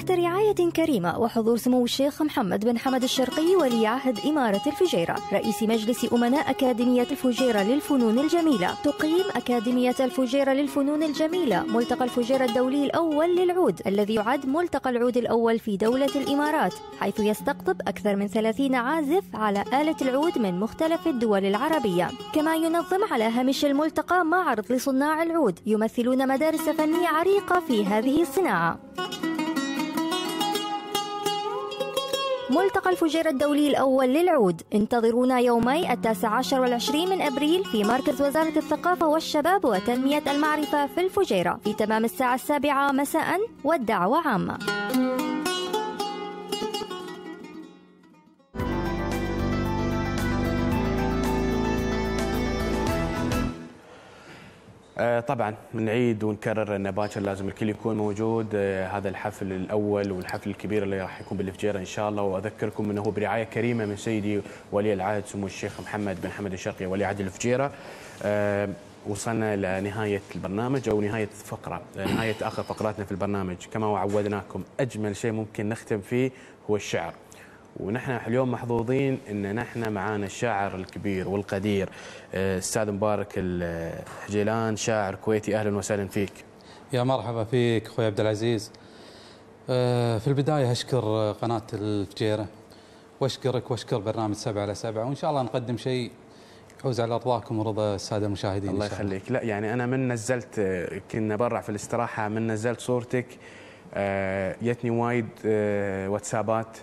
تحت رعاية كريمة وحضور سمو الشيخ محمد بن حمد الشرقي ولي عهد إمارة الفجيرة رئيس مجلس أمناء أكاديمية الفجيرة للفنون الجميلة. تقيم أكاديمية الفجيرة للفنون الجميلة ملتقى الفجيرة الدولي الأول للعود الذي يعد ملتقى العود الأول في دولة الإمارات، حيث يستقطب أكثر من ثلاثين عازف على آلة العود من مختلف الدول العربية. كما ينظم على هامش الملتقى معرض لصناع العود يمثلون مدارس فنية عريقة في هذه الصناعة. ملتقى الفجيرة الدولي الأول للعود، انتظرونا يومي التاسع عشر والعشرين من أبريل في مركز وزارة الثقافة والشباب وتنمية المعرفة في الفجيرة في تمام الساعة السابعة مساء، والدعوة عامة. طبعا نعيد ونكرر ان باكر لازم الكل يكون موجود. هذا الحفل الاول والحفل الكبير اللي راح يكون بالفجيره ان شاء الله، واذكركم انه برعايه كريمه من سيدي ولي العهد سمو الشيخ محمد بن حمد الشرقي ولي عهد الفجيره. وصلنا لنهايه البرنامج او نهايه فقره، نهايه اخر فقراتنا في البرنامج. كما وعودناكم اجمل شيء ممكن نختم فيه هو الشعر، ونحن اليوم محظوظين ان نحن معانا الشاعر الكبير والقدير الاستاذ مبارك الحجيلان، شاعر كويتي. اهلا وسهلا فيك. يا مرحبا فيك اخوي عبد العزيز. في البدايه اشكر قناه الفجيره واشكرك واشكر برنامج سبعة على سبعة، وان شاء الله نقدم شيء يحوز على ارضاكم ورضا الساده المشاهدين. الله يخليك. لا يعني انا من نزلت، كنا برا في الاستراحه، من نزلت صورتك جتني وايد واتسابات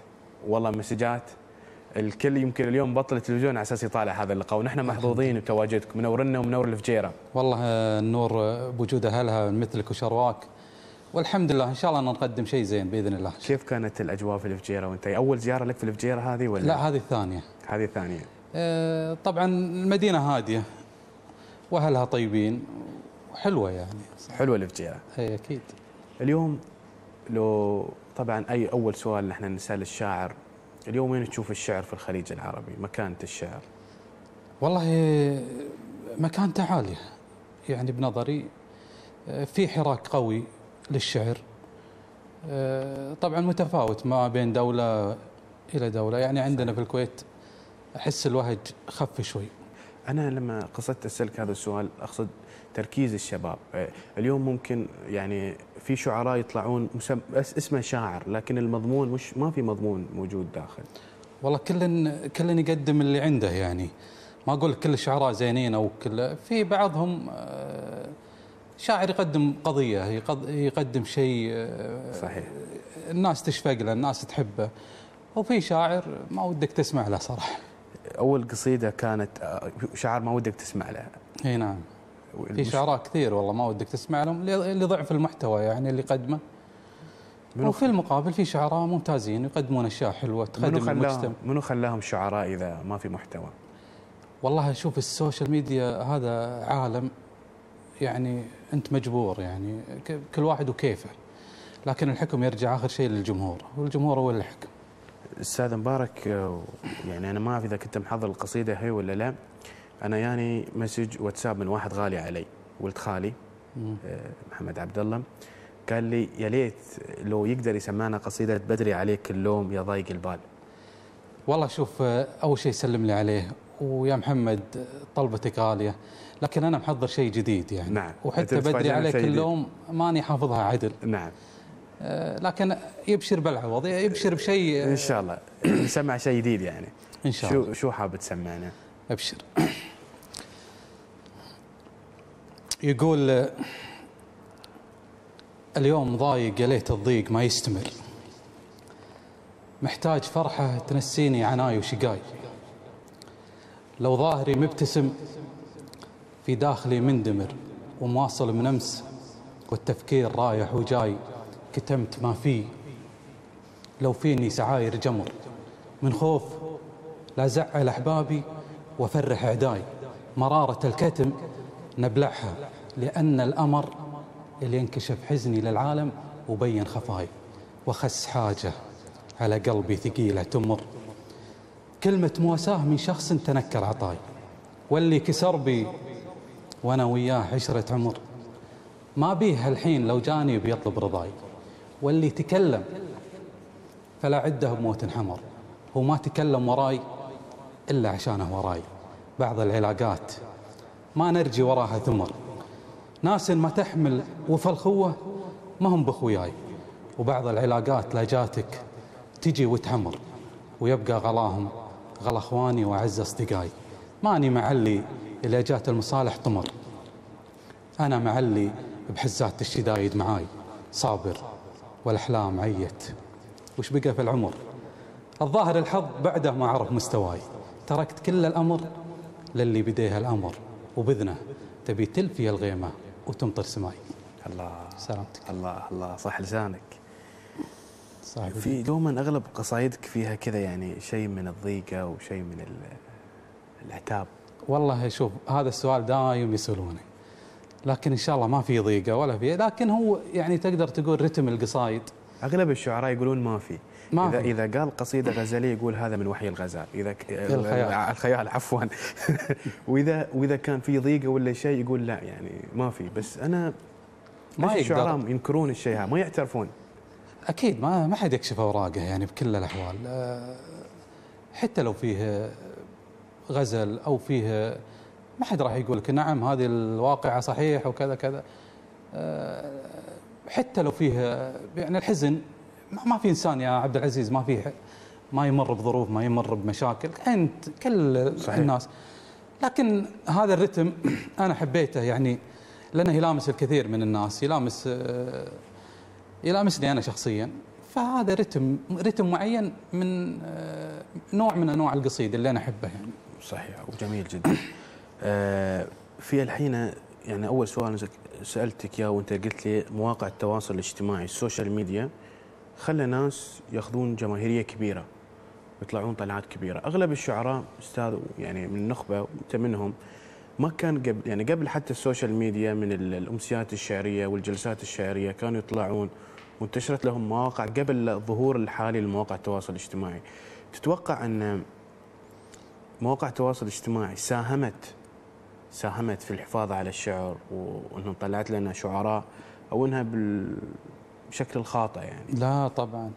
والله مسجات، الكل يمكن اليوم بطل التلفزيون على اساس يطالع هذا اللقاء، ونحن محظوظين بتواجدك. منورنا ومنور الفجيره. والله النور بوجود اهلها مثلك وشرواك، والحمد لله ان شاء الله نقدم شيء زين باذن الله. كيف كانت الاجواء في الفجيره وانت اول زياره لك في الفجيره هذه ولا؟ لا هذه الثانيه. هذه الثانيه. أه طبعا المدينه هاديه واهلها طيبين وحلوه، يعني حلوه الفجيره. اي اكيد. اليوم لو طبعا اي اول سؤال نحن نسال الشاعر، اليوم وين تشوف الشعر في الخليج العربي؟ مكانه الشعر؟ والله مكانته عاليه، يعني بنظري في حراك قوي للشعر، طبعا متفاوت ما بين دوله الى دوله. يعني عندنا في الكويت احس الوهج خف شوي. انا لما قصدت اسالك هذا السؤال اقصد تركيز الشباب اليوم. ممكن يعني في شعراء يطلعون اسمه شاعر لكن المضمون مش، ما في مضمون موجود داخل. والله كل كل يقدم اللي عنده، يعني ما اقول كل الشعراء زينين او كل، في بعضهم شاعر يقدم قضيه، يقدم شيء صحيح الناس تشفق له، الناس تحبه، وفي شاعر ما ودك تسمع له صراحه. اول قصيده كانت شعر ما ودك تسمع له. اي نعم، في شعراء كثير والله ما ودك تسمع لهم لضعف المحتوى يعني اللي قدمه، وفي المقابل في شعراء ممتازين يقدمون اشياء حلوه تخدم المجتمع. منو خلاهم شعراء اذا ما في محتوى؟ والله شوف السوشيال ميديا هذا عالم، يعني انت مجبور، يعني كل واحد وكيفه، لكن الحكم يرجع اخر شيء للجمهور، والجمهور هو اللي حكم. استاذ مبارك، يعني انا ما اعرف اذا كنت محضر القصيده هي ولا لا، أنا يعني مسج واتساب من واحد غالي علي، ولد خالي محمد عبد الله، قال لي يا ليت لو يقدر يسمعنا قصيدة بدري عليك اللوم يا ضايق البال. والله شوف، أول شيء سلم لي عليه، ويا محمد طلبتك غالية، لكن أنا محضر شيء جديد يعني. نعم. وحتى بدري عليك اللوم ماني حافظها عدل. نعم. لكن يبشر بالعوض، يبشر بشيء إن شاء الله نسمع شيء جديد يعني. إن شاء الله. شو شو حاب تسمعنا؟ أبشر. يقول اليوم ضايق يا ليت الضيق ما يستمر، محتاج فرحة تنسيني عناي وشقاي، لو ظاهري مبتسم في داخلي مندمر، ومواصل من أمس والتفكير رايح وجاي، كتمت ما فيه لو فيني سعاير جمر، من خوف لا زعل أحبابي وفرح أعداي، مرارة الكتم نبلعها لأن الأمر اللي ينكشف حزني للعالم وبين خفاي، وخس حاجة على قلبي ثقيلة تمر، كلمة مواساة من شخص تنكر عطاي، واللي كسر بي وأنا وياه عشرة عمر، ما بيه الحين لو جاني بيطلب رضاي، واللي تكلم فلا عده بموت حمر. هو ما تكلم وراي إلا عشانه وراي. بعض العلاقات ما نرجي وراها ثمر، ناس ما تحمل وفالخوة ما هم بخوياي. وبعض العلاقات لا جاتك تجي وتحمر، ويبقى غلاهم غلا اخواني واعز اصدقائي. ماني معلي اللي جات المصالح طمر، انا معلي بحزات الشدايد معاي صابر، والاحلام عيت وش بقى في العمر. الظاهر الحظ بعده ما عرف مستواي، تركت كل الامر للي بديها الامر، وباذنه تبي تلفي الغيمه وتمطر سماي. الله سلامتك. الله الله صح لسانك. صح. في دوما اغلب قصايدك فيها كذا يعني شيء من الضيقه وشيء من العتاب. والله شوف هذا السؤال دايم يسالوني، لكن ان شاء الله ما في ضيقه ولا في، لكن هو يعني تقدر تقول رتم القصايد. اغلب الشعراء يقولون ما في، ما اذا في. اذا قال قصيده غزليه يقول هذا من وحي الغزال، اذا الخيال, الخيال عفوا واذا واذا كان في ضيقه ولا شيء يقول لا يعني ما في. بس انا ما الشعراء ينكرون الشيء هذا، ما يعترفون. اكيد ما ما حد يكشف اوراقه يعني بكل الاحوال. حتى لو فيه غزل او فيه، ما حد راح يقول لك نعم هذه الواقعه صحيح وكذا كذا. حتى لو فيه يعني الحزن، ما في انسان يا عبد العزيز ما فيه ما يمر بظروف، ما يمر بمشاكل، انت كل صحيح. الناس. لكن هذا الرتم انا حبيته يعني لانه يلامس الكثير من الناس، يلامس يلامسني انا شخصيا. فهذا رتم رتم معين من نوع من انواع القصيده اللي انا احبه يعني. صحيح وجميل جدا. في الحين يعني اول سؤال سالتك اياه وانت قلت لي مواقع التواصل الاجتماعي السوشيال ميديا خلى ناس ياخذون جماهيريه كبيره ويطلعون طلعات كبيره. اغلب الشعراء استاذ يعني من النخبه وانت منهم ما كان قبل يعني قبل حتى السوشيال ميديا من الامسيات الشعريه والجلسات الشعريه كانوا يطلعون وانتشرت لهم مواقع قبل الظهور الحالي لمواقع التواصل الاجتماعي. تتوقع ان مواقع التواصل الاجتماعي ساهمت ساهمت في الحفاظ على الشعر وانهم طلعت لنا شعراء، او انها بالشكل الخاطئ يعني؟ لا طبعا.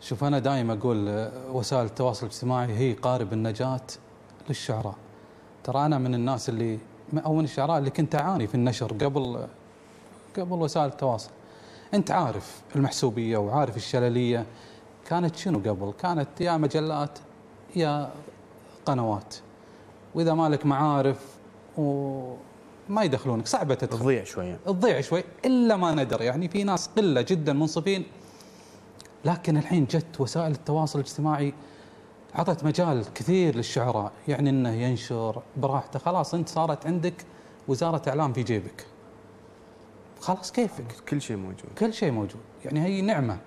شوف انا دائما اقول وسائل التواصل الاجتماعي هي قارب النجاة للشعراء. ترى أنا من الناس اللي أو من الشعراء اللي كنت أعاني في النشر قبل قبل وسائل التواصل. أنت عارف المحسوبية وعارف الشللية كانت شنو قبل؟ كانت يا مجلات يا قنوات، وإذا مالك معارف وما يدخلونك صعبة تدخل. تضيع شوية تضيع شوي إلا ما ندر يعني. في ناس قلة جدا منصفين، لكن الحين جت وسائل التواصل الاجتماعي عطت مجال كثير للشعراء يعني انه ينشر براحته. خلاص انت صارت عندك وزاره اعلام في جيبك، خلاص كيفك، كل شيء موجود كل شيء موجود يعني. هي نعمه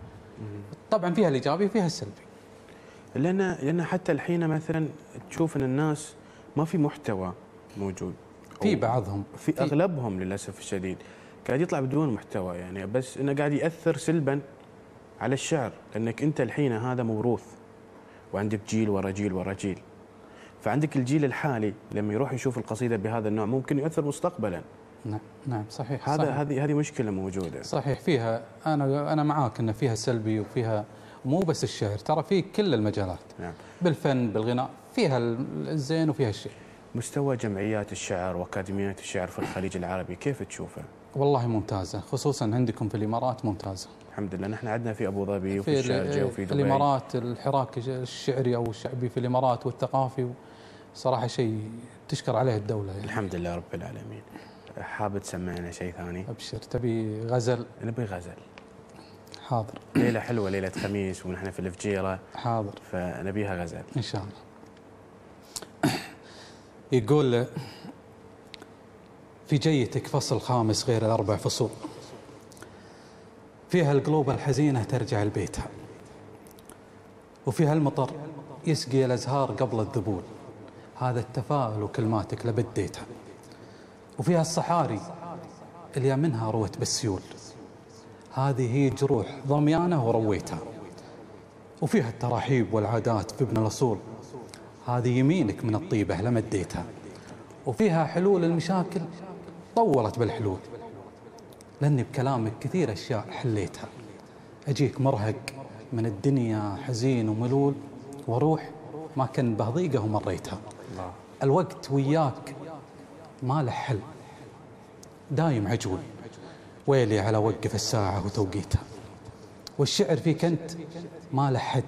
طبعا، فيها الايجابي وفيها السلبي. لان لان حتى الحين مثلا تشوف ان الناس ما في محتوى موجود، في بعضهم في اغلبهم للاسف الشديد قاعد يطلع بدون محتوى يعني، بس انه قاعد ياثر سلبا على الشعر. لانك انت الحين هذا موروث وعندك جيل ورا جيل ورا جيل، فعندك الجيل الحالي لما يروح يشوف القصيده بهذا النوع ممكن يؤثر مستقبلا. نعم نعم صحيح. هذا هذه هذه مشكله موجوده صحيح. فيها انا انا معاك ان فيها سلبي وفيها، مو بس الشعر ترى في كل المجالات. نعم. بالفن بالغناء فيها الزين وفيها الشيء. مستوى جمعيات الشعر واكاديميات الشعر في الخليج العربي كيف تشوفه؟ والله ممتازه، خصوصا عندكم في الامارات ممتازه. الحمد لله نحن عندنا في ابو ظبي وفي الشارجه وفي دبي. الامارات الحراك الشعري او الشعبي في الامارات والثقافي صراحه شيء تشكر عليه الدوله يعني. الحمد لله رب العالمين. حابب تسمعنا شيء ثاني؟ ابشر. تبي غزل؟ نبي غزل. حاضر. ليله حلوه، ليله خميس ونحن في الفجيره. حاضر. فنبيها غزل ان شاء الله. يقول في جيتك فصل خامس غير الاربع فصول، فيها القلوب الحزينة ترجع لبيتها، وفيها المطر يسقي الأزهار قبل الذبول، هذا التفاؤل وكلماتك لبديتها، وفيها الصحاري اللي منها روت بالسيول، هذه هي جروح ضميانة ورويتها، وفيها التراحيب والعادات في ابن الأصول، هذه يمينك من الطيبة لمديتها، وفيها حلول المشاكل طولت بالحلول، لأني بكلامك كثير أشياء حليتها، أجيك مرهق من الدنيا حزين وملول وروح ما كان بهضيقه ومريتها. الوقت وياك ما له حل، دايم عجول، ويلي على وقف الساعة وتوقيتها. والشعر فيك أنت ما له حد،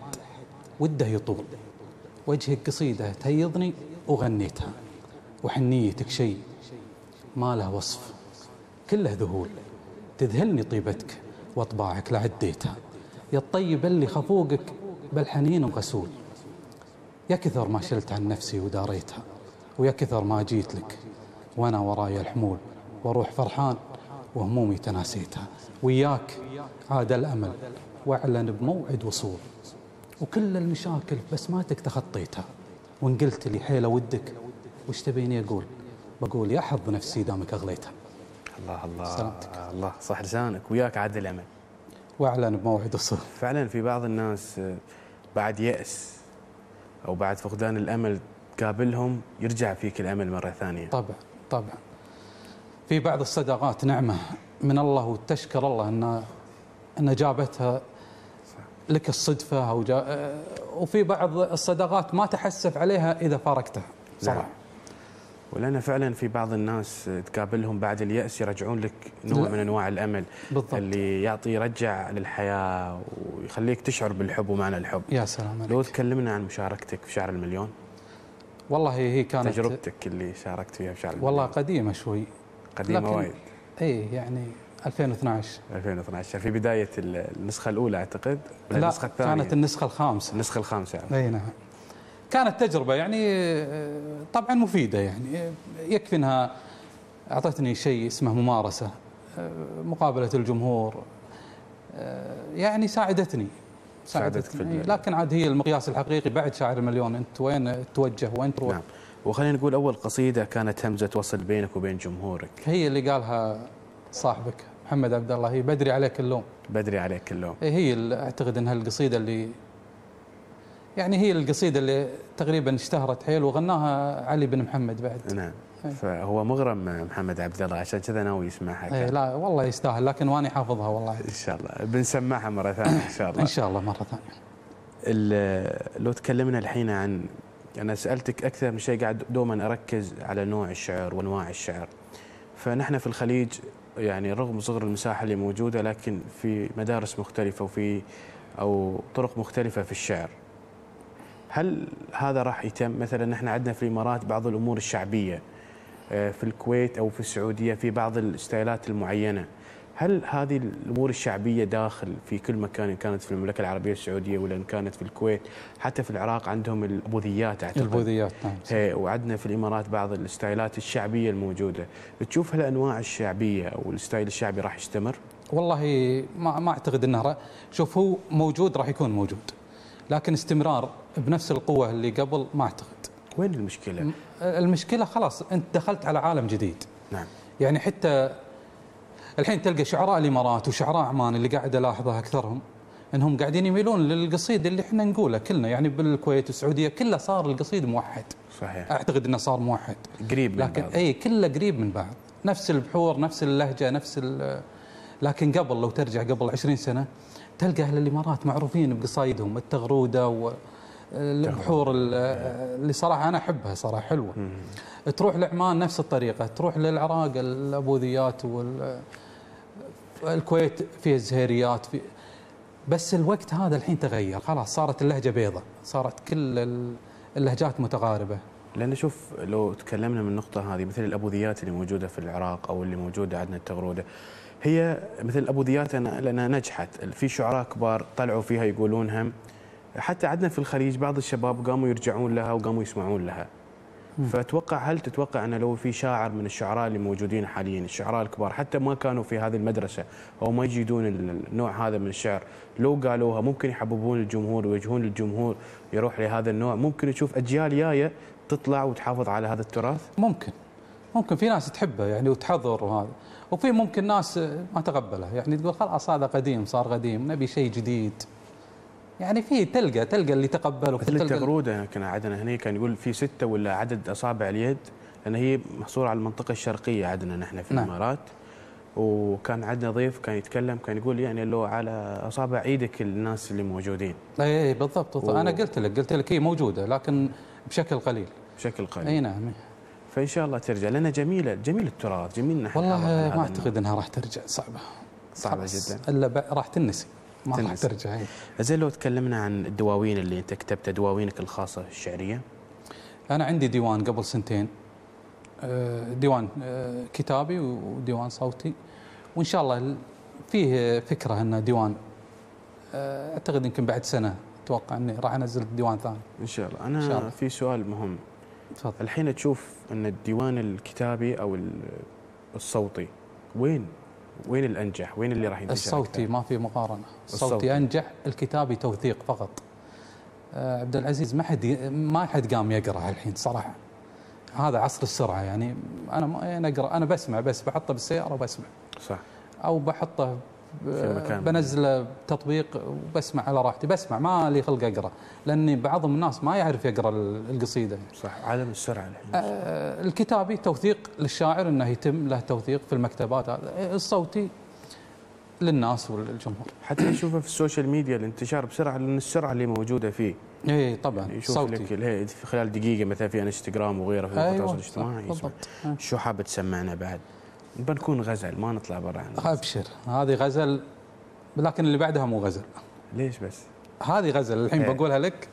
وده يطول وجهك قصيدة تهيضني وغنيتها، وحنيتك شيء ما له وصف كله ذهول، تذهلني طيبتك وطباعك لعديتها. يا الطيب اللي خفوقك بالحنين وغسول، يا كثر ما شلت عن نفسي وداريتها، ويا كثر ما جيت لك وانا وراي الحمول، واروح فرحان وهمومي تناسيتها. وياك عاد الامل واعلن بموعد وصول، وكل المشاكل بسماتك تخطيتها، وان قلت لي حيله ودك وش تبيني اقول؟ بقول يا حظ نفسي دامك اغليتها. الله الله سلامتك. الله صح لسانك. وياك عاد الامل واعلن بموعد وصول. فعلا في بعض الناس بعد يأس او بعد فقدان الامل تقابلهم يرجع فيك الامل مره ثانيه. طبعا طبعا. في بعض الصداقات نعمه من الله، وتشكر الله ان ان جابتها لك الصدفه، او وفي بعض الصداقات ما تحسف عليها اذا فارقتها صراحه. نعم. ولأن فعلا في بعض الناس تقابلهم بعد اليأس يرجعون لك نوع من أنواع الأمل. بالضبط. اللي يعطي يرجع للحياة ويخليك تشعر بالحب ومعنى الحب. يا سلام عليك. لو تكلمنا عن مشاركتك في شعر المليون. والله هي كانت تجربتك اللي شاركت فيها في شعر المليون. والله قديمة شوي. قديمة وايد. اي يعني ألفين واثناعش. ألفين واثناعش في بداية النسخة الأولى أعتقد. لا النسخة الثانية. كانت النسخة الخامسة. النسخة الخامسة يعني. اي نعم. كانت تجربة يعني طبعا مفيدة، يعني يكفي انها اعطتني شيء اسمه ممارسة، مقابلة الجمهور، يعني ساعدتني ساعدتني لكن عاد هي المقياس الحقيقي بعد شاعر المليون انت وين توجه وين تروح. نعم. وخلينا نقول اول قصيدة كانت همزة وصل بينك وبين جمهورك، هي اللي قالها صاحبك محمد عبد الله، هي بدري عليك اللوم. بدري عليك اللوم هي اللي اعتقد انها القصيدة اللي يعني هي القصيدة اللي تقريبا اشتهرت حيل، وغناها علي بن محمد بعد. نعم. فهو مغرم محمد عبد الله عشان كذا ناوي يسمعها. اي لا والله يستاهل، لكن واني حافظها والله. ان شاء الله بنسمعها مرة ثانية ان شاء الله. ان شاء الله مرة ثانية. لو تكلمنا الحين عن، انا سألتك اكثر من شيء، قاعد دوما اركز على نوع الشعر وانواع الشعر. فنحن في الخليج يعني رغم صغر المساحة اللي موجودة لكن في مدارس مختلفة وفي او طرق مختلفة في الشعر. هل هذا راح يتم؟ مثلا نحن عندنا في الامارات بعض الامور الشعبيه، في الكويت او في السعوديه في بعض الستايلات المعينه. هل هذه الامور الشعبيه داخل في كل مكان، ان كانت في المملكه العربيه السعوديه ولا ان كانت في الكويت، حتى في العراق عندهم الابوذيات اعتقد. الابوذيات نعم. وعندنا في الامارات بعض الستايلات الشعبيه الموجوده. تشوف هالانواع الشعبيه او الستايل الشعبي راح يستمر؟ والله ما ما اعتقد انه، شوف هو موجود راح يكون موجود، لكن استمرار بنفس القوة اللي قبل ما أعتقد. وين المشكلة؟ المشكلة خلاص أنت دخلت على عالم جديد. نعم. يعني حتى الحين تلقى شعراء الإمارات وشعراء عمان اللي قاعد ألاحظها أكثرهم أنهم قاعدين يميلون للقصيدة اللي إحنا نقولها كلنا، يعني بالكويت والسعودية كله صار القصيد موحد. صحيح. أعتقد أنه صار موحد. قريب من لكن بعض. لكن أي كله قريب من بعض، نفس البحور نفس اللهجة نفس ال... لكن قبل لو ترجع قبل عشرين سنة تلقى أهل الإمارات معروفين بقصايدهم، التغرودة و البحور اللي صراحه انا احبها صراحه حلوه. تروح لعمان نفس الطريقه، تروح للعراق الابوذيات، والكويت فيها الزهيريات في... بس الوقت هذا الحين تغير خلاص، صارت اللهجه بيضة، صارت كل اللهجات متقاربه. لان شوف لو تكلمنا من النقطه هذه، مثل الابوذيات اللي موجوده في العراق او اللي موجوده عندنا التغروده، هي مثل الابوذيات لانها نجحت، في شعراء كبار طلعوا فيها يقولونها، حتى عندنا في الخليج بعض الشباب قاموا يرجعون لها وقاموا يسمعون لها. فاتوقع، هل تتوقع انه لو في شاعر من الشعراء اللي موجودين حاليا، الشعراء الكبار حتى ما كانوا في هذه المدرسه او ما يجيدون النوع هذا من الشعر، لو قالوها ممكن يحببون الجمهور ويوجهون الجمهور يروح لهذا النوع؟ ممكن نشوف اجيال جايه تطلع وتحافظ على هذا التراث. ممكن ممكن في ناس تحبه يعني وتحضر وهذا، وفي ممكن ناس ما تقبله، يعني تقول خلاص هذا قديم صار قديم نبي شيء جديد. يعني في تلقى تلقى اللي تقبله. مثل التغروده يمكن عندنا هنا كان يقول في سته ولا عدد اصابع اليد، لان هي محصوره على المنطقه الشرقيه عندنا نحن في الامارات. وكان عندنا ضيف كان يتكلم كان يقول يعني اللي على اصابع ايدك الناس اللي موجودين. اي بالضبط و... انا قلت لك قلت لك هي موجوده لكن بشكل قليل. بشكل قليل. اي نعم. فان شاء الله ترجع لأنها جميله جميل التراث جميل نحن. والله ما اعتقد انها راح ترجع صعبه. صعبه جدا. الا راح تنسي. ما راح ترجع. زين لو تكلمنا عن الدواوين اللي انت كتبتها دواوينك الخاصه الشعريه. انا عندي ديوان قبل سنتين. ديوان كتابي وديوان صوتي وان شاء الله فيه فكره انه ديوان اعتقد يمكن بعد سنه اتوقع اني راح انزل ديوان ثاني ان شاء الله. انا إن شاء الله. في سؤال مهم تفضل. الحين تشوف ان الديوان الكتابي او الصوتي وين وين الانجح وين اللي راح ينتشر؟ الصوتي ما في مقارنه. الصوتي انجح، الكتابي توثيق فقط. عبد العزيز ما حد ما حد قام يقرا الحين صراحه. هذا عصر السرعه يعني انا ما اقرا انا بسمع بس بحطه بالسياره وبسمع. صح. او بحطه بنزله بتطبيق وبسمع على راحتي بسمع ما لي خلق اقرا لاني بعضهم الناس ما يعرف يقرا القصيده. صح عالم السرعه الحين. آه الكتابي توثيق للشاعر انه يتم له توثيق في المكتبات هذا، الصوتي للناس وللجمهور. حتى نشوفه في السوشيال ميديا الانتشار بسرعه لان السرعه اللي موجوده فيه. اي طبعا يعني يشوف صوتي. لك في خلال دقيقه مثلا في انستغرام وغيره في التواصل الاجتماعي. شو حاب تسمعنا بعد؟ بنكون غزل ما نطلع برا عنه. ابشر هذه غزل لكن اللي بعدها مو غزل. ليش بس؟ هذه غزل الحين ايه. بقولها لك.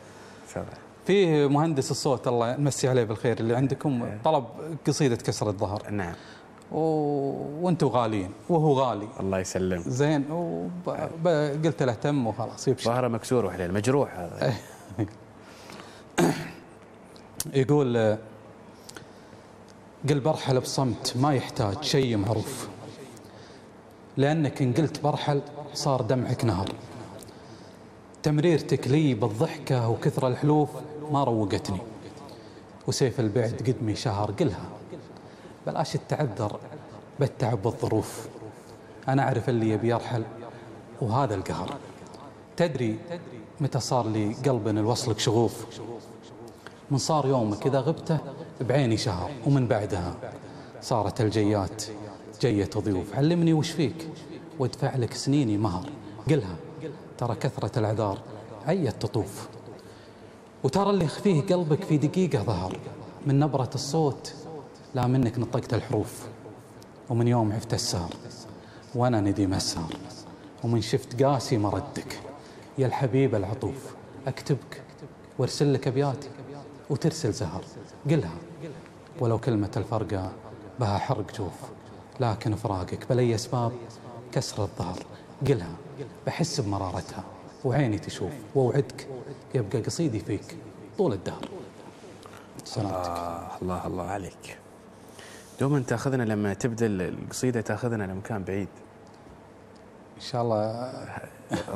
سبع. فيه مهندس الصوت الله يمسي عليه بالخير اللي عندكم ايه. طلب قصيده كسر الظهر. نعم. وانتم غاليين وهو غالي الله يسلم زين وقلت له تم وخلاص يبشر ظهره مكسور وحليل مجروح هذا. يقول قل برحل بصمت ما يحتاج شيء معروف لانك ان قلت برحل صار دمعك نهر تمريرتك لي بالضحكه وكثر الحلوف ما روقتني وسيف البعد قدمي شهر قلها بلاش التعذر بالتعب والظروف أنا أعرف اللي يبي يرحل وهذا القهر تدري متى صار لي قلب الوصلك شغوف من صار يومك إذا غبته بعيني شهر ومن بعدها صارت الجيات جية ضيوف علمني وش فيك وادفع لك سنيني مهر قلها ترى كثرة العذار عيت تطوف وترى اللي يخفيه قلبك في دقيقة ظهر من نبرة الصوت لا منك نطقت الحروف ومن يوم عفت السهر وانا نديم السهر ومن شفت قاسي مردك يا الحبيب العطوف اكتبك وارسل لك ابياتي وترسل زهر قلها ولو كلمه الفرقه بها حرق جوف لكن فراقك بلي اسباب كسر الظهر قلها بحس بمرارتها وعيني تشوف واوعدك يبقى قصيدي فيك طول الدهر. سلامتك. آه الله الله عليك. دوما تاخذنا لما تبدا القصيده تاخذنا لمكان بعيد. ان شاء الله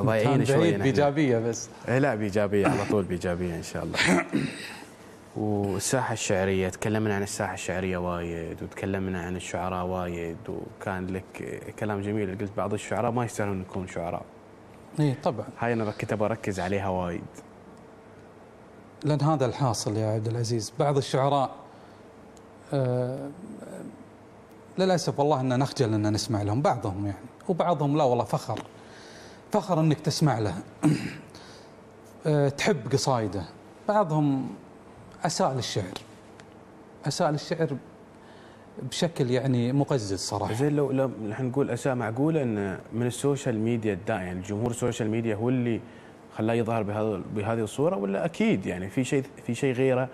ضايعين شوي بايجابيه بس. إيه لا بايجابيه على طول بايجابيه ان شاء الله. والساحه الشعريه تكلمنا عن الساحه الشعريه وايد وتكلمنا عن الشعراء وايد وكان لك كلام جميل قلت بعض الشعراء ما يستاهلون يكون شعراء. اي طبعا. هاي انا كنت بركز عليها وايد. لان هذا الحاصل يا عبد العزيز بعض الشعراء أه للأسف والله أننا نخجل أن نسمع لهم بعضهم يعني وبعضهم لا والله فخر فخر أنك تسمع له أه تحب قصايده بعضهم أساء للشعر أساء للشعر بشكل يعني مقزز صراحة. زين لو لو نقول أساء معقولة أن من السوشيال ميديا الداعم يعني الجمهور السوشيال ميديا هو اللي خلاه يظهر بهذا بهذه الصورة ولا أكيد يعني في شيء في شيء غيره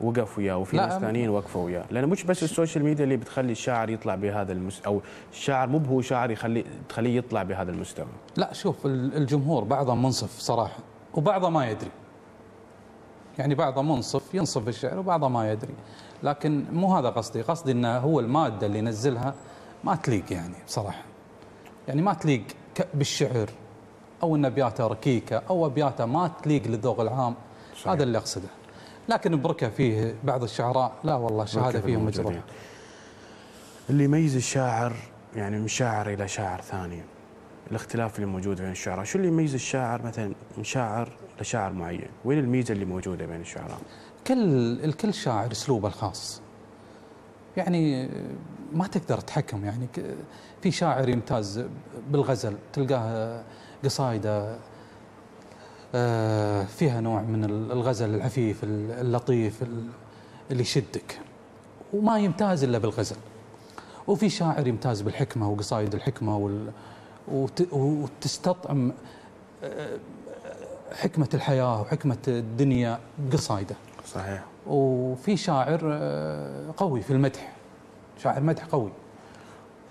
وقف وياه وفي ناس ثانيين وقفوا وياه لانه مش بس السوشيال ميديا اللي بتخلي الشاعر يطلع بهذا المس... او الشاعر مو هو شاعر يخلي تخليه يطلع بهذا المستوى. لا شوف الجمهور بعضه منصف صراحه وبعضه ما يدري يعني بعضه منصف ينصف الشعر وبعضه ما يدري لكن مو هذا قصدي قصدي انه هو الماده اللي ينزلها ما تليق يعني بصراحه يعني ما تليق بالشعر او ان ابياته ركيكه او ابياته ما تليق للذوق العام. صحيح. هذا اللي اقصده لكن بركه فيه بعض الشعراء لا والله شهاده فيهم مجروح. اللي يميز الشاعر يعني من شاعر الى شاعر ثاني الاختلاف اللي موجود بين الشعراء، شو اللي يميز الشاعر مثلا من شاعر لشاعر معين؟ وين الميزه اللي موجوده بين الشعراء؟ كل الكل شاعر اسلوبه الخاص. يعني ما تقدر تحكم. يعني في شاعر يمتاز بالغزل، تلقاه قصايده فيها نوع من الغزل العفيف اللطيف اللي يشدك، وما يمتاز إلا بالغزل. وفي شاعر يمتاز بالحكمة وقصايد الحكمة وال... وت... وتستطعم حكمة الحياة وحكمة الدنيا بقصايده. صحيح. وفي شاعر قوي في المدح، شاعر مدح قوي،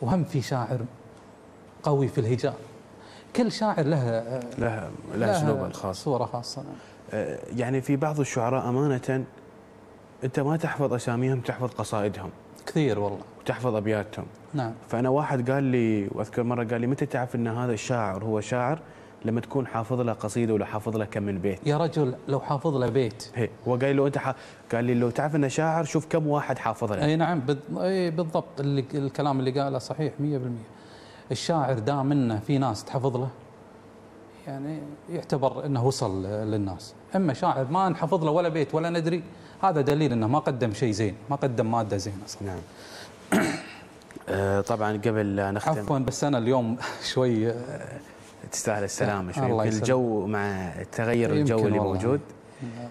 وهم في شاعر قوي في الهجاء. كل شاعر له له له اسلوبه الخاص، صورة خاصة. يعني في بعض الشعراء أمانة أنت ما تحفظ أساميهم، تحفظ قصائدهم كثير والله، وتحفظ أبياتهم. نعم. فأنا واحد قال لي، وأذكر مرة قال لي: متى تعرف أن هذا الشاعر هو شاعر؟ لما تكون حافظ له قصيدة ولا حافظ له كم البيت. يا رجل لو حافظ له بيت. هي هو قال له أنت ح... قال لي لو تعرف أنه شاعر شوف كم واحد حافظ له. أي نعم بالضبط، اللي الكلام اللي قاله صحيح مية بالمية. الشاعر دام انه في ناس تحفظ له يعني يعتبر انه وصل للناس، اما شاعر ما نحفظ له ولا بيت ولا ندري، هذا دليل انه ما قدم شيء زين، ما قدم ماده زينه اصلا. نعم. آه طبعا قبل لا نختم، عفوا بس انا اليوم شوي آه تستاهل السلامه شوي، يمكن الجو مع تغير الجو اللي موجود. آه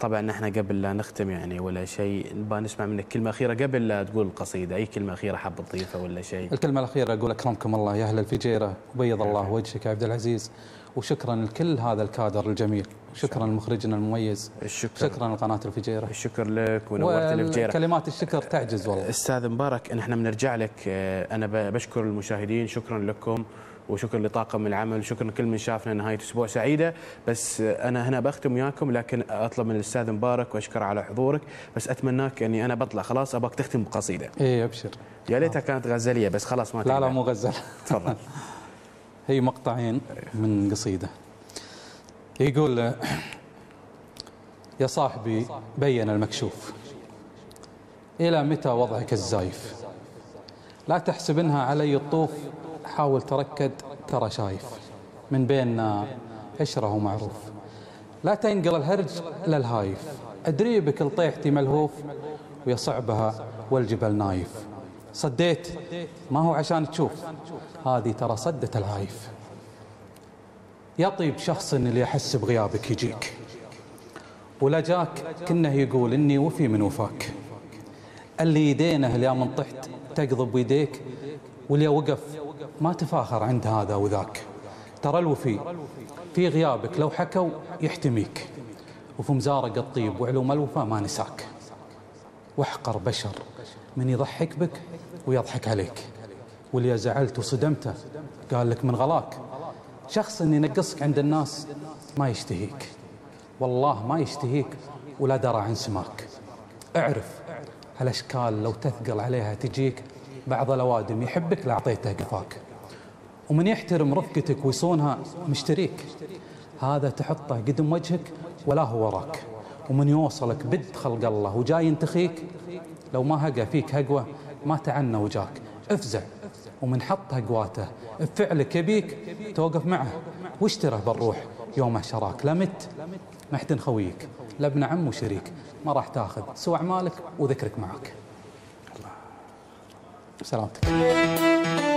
طبعا احنا قبل لا نختم يعني ولا شيء، نبغى نسمع منك كلمه اخيره قبل لا تقول القصيده، اي كلمه اخيره حاب تضيفها ولا شيء؟ الكلمه الاخيره اقول اكرمكم الله يا اهل الفجيره، وبيض الله وجهك يا عبد العزيز، وشكرا لكل هذا الكادر الجميل، شكرا لمخرجنا المميز، الشكر. شكرا لقناه الفجيره. الشكر لك ونورت الفجيره. كلمات الشكر تعجز والله. استاذ مبارك احنا بنرجع لك، انا بشكر المشاهدين، شكرا لكم وشكر لطاقم العمل، شكر لكل من شافنا. نهايه اسبوع سعيده. بس انا هنا بختم وياكم، لكن اطلب من الاستاذ مبارك واشكر على حضورك، بس اتمناك اني انا بطلع خلاص اباك تختم بقصيده. ايه ابشر. يا ليتها كانت غزليه بس خلاص ما. لا لا مو غزل. تفضل. هي مقطعين من قصيده. يقول: يا صاحبي بين المكشوف، الى متى وضعك الزايف؟ لا تحسب انها علي الطوف، حاول تركد ترى شايف، من بيننا عشرة ومعروف، لا تنقل الهرج للهايف، أدري بك لطيحتي ملهوف، ويا صعبها والجبل نايف، صديت ما هو عشان تشوف، هذه ترى صدت العايف. يا طيب شخص اللي أحس بغيابك يجيك، ولا جاك كنه يقول إني وفي من وفاك، اللي يدينه اللي من طحت تقضب ويديك، واللي وقف ما تفاخر عند هذا وذاك، ترى الوفي في غيابك لو حكوا يحتميك، وفي مزارق الطيب وعلوم الوفا ما نساك، واحقر بشر من يضحك بك ويضحك عليك، واللي زعلت وصدمته قال لك من غلاك، شخص اني نقصك عند الناس ما يشتهيك، والله ما يشتهيك ولا درى عن سماك، اعرف هالاشكال لو تثقل عليها تجيك، بعض الاوادم يحبك لاعطيته قفاك، ومن يحترم رفقتك ويصونها مشتريك، هذا تحطه قدم وجهك ولا هو وراك، ومن يوصلك بد خلق الله وجاي ينتخيك، لو ما هقى فيك هقوه ما تعنى وجاك، افزع ومن حط هقواته بفعلك يبيك، توقف معه واشتره بالروح يوم شراك، لا مت محتن خويك لا ابن عم وشريك، ما راح تاخذ سوى اعمالك وذكرك معك. سلامتك.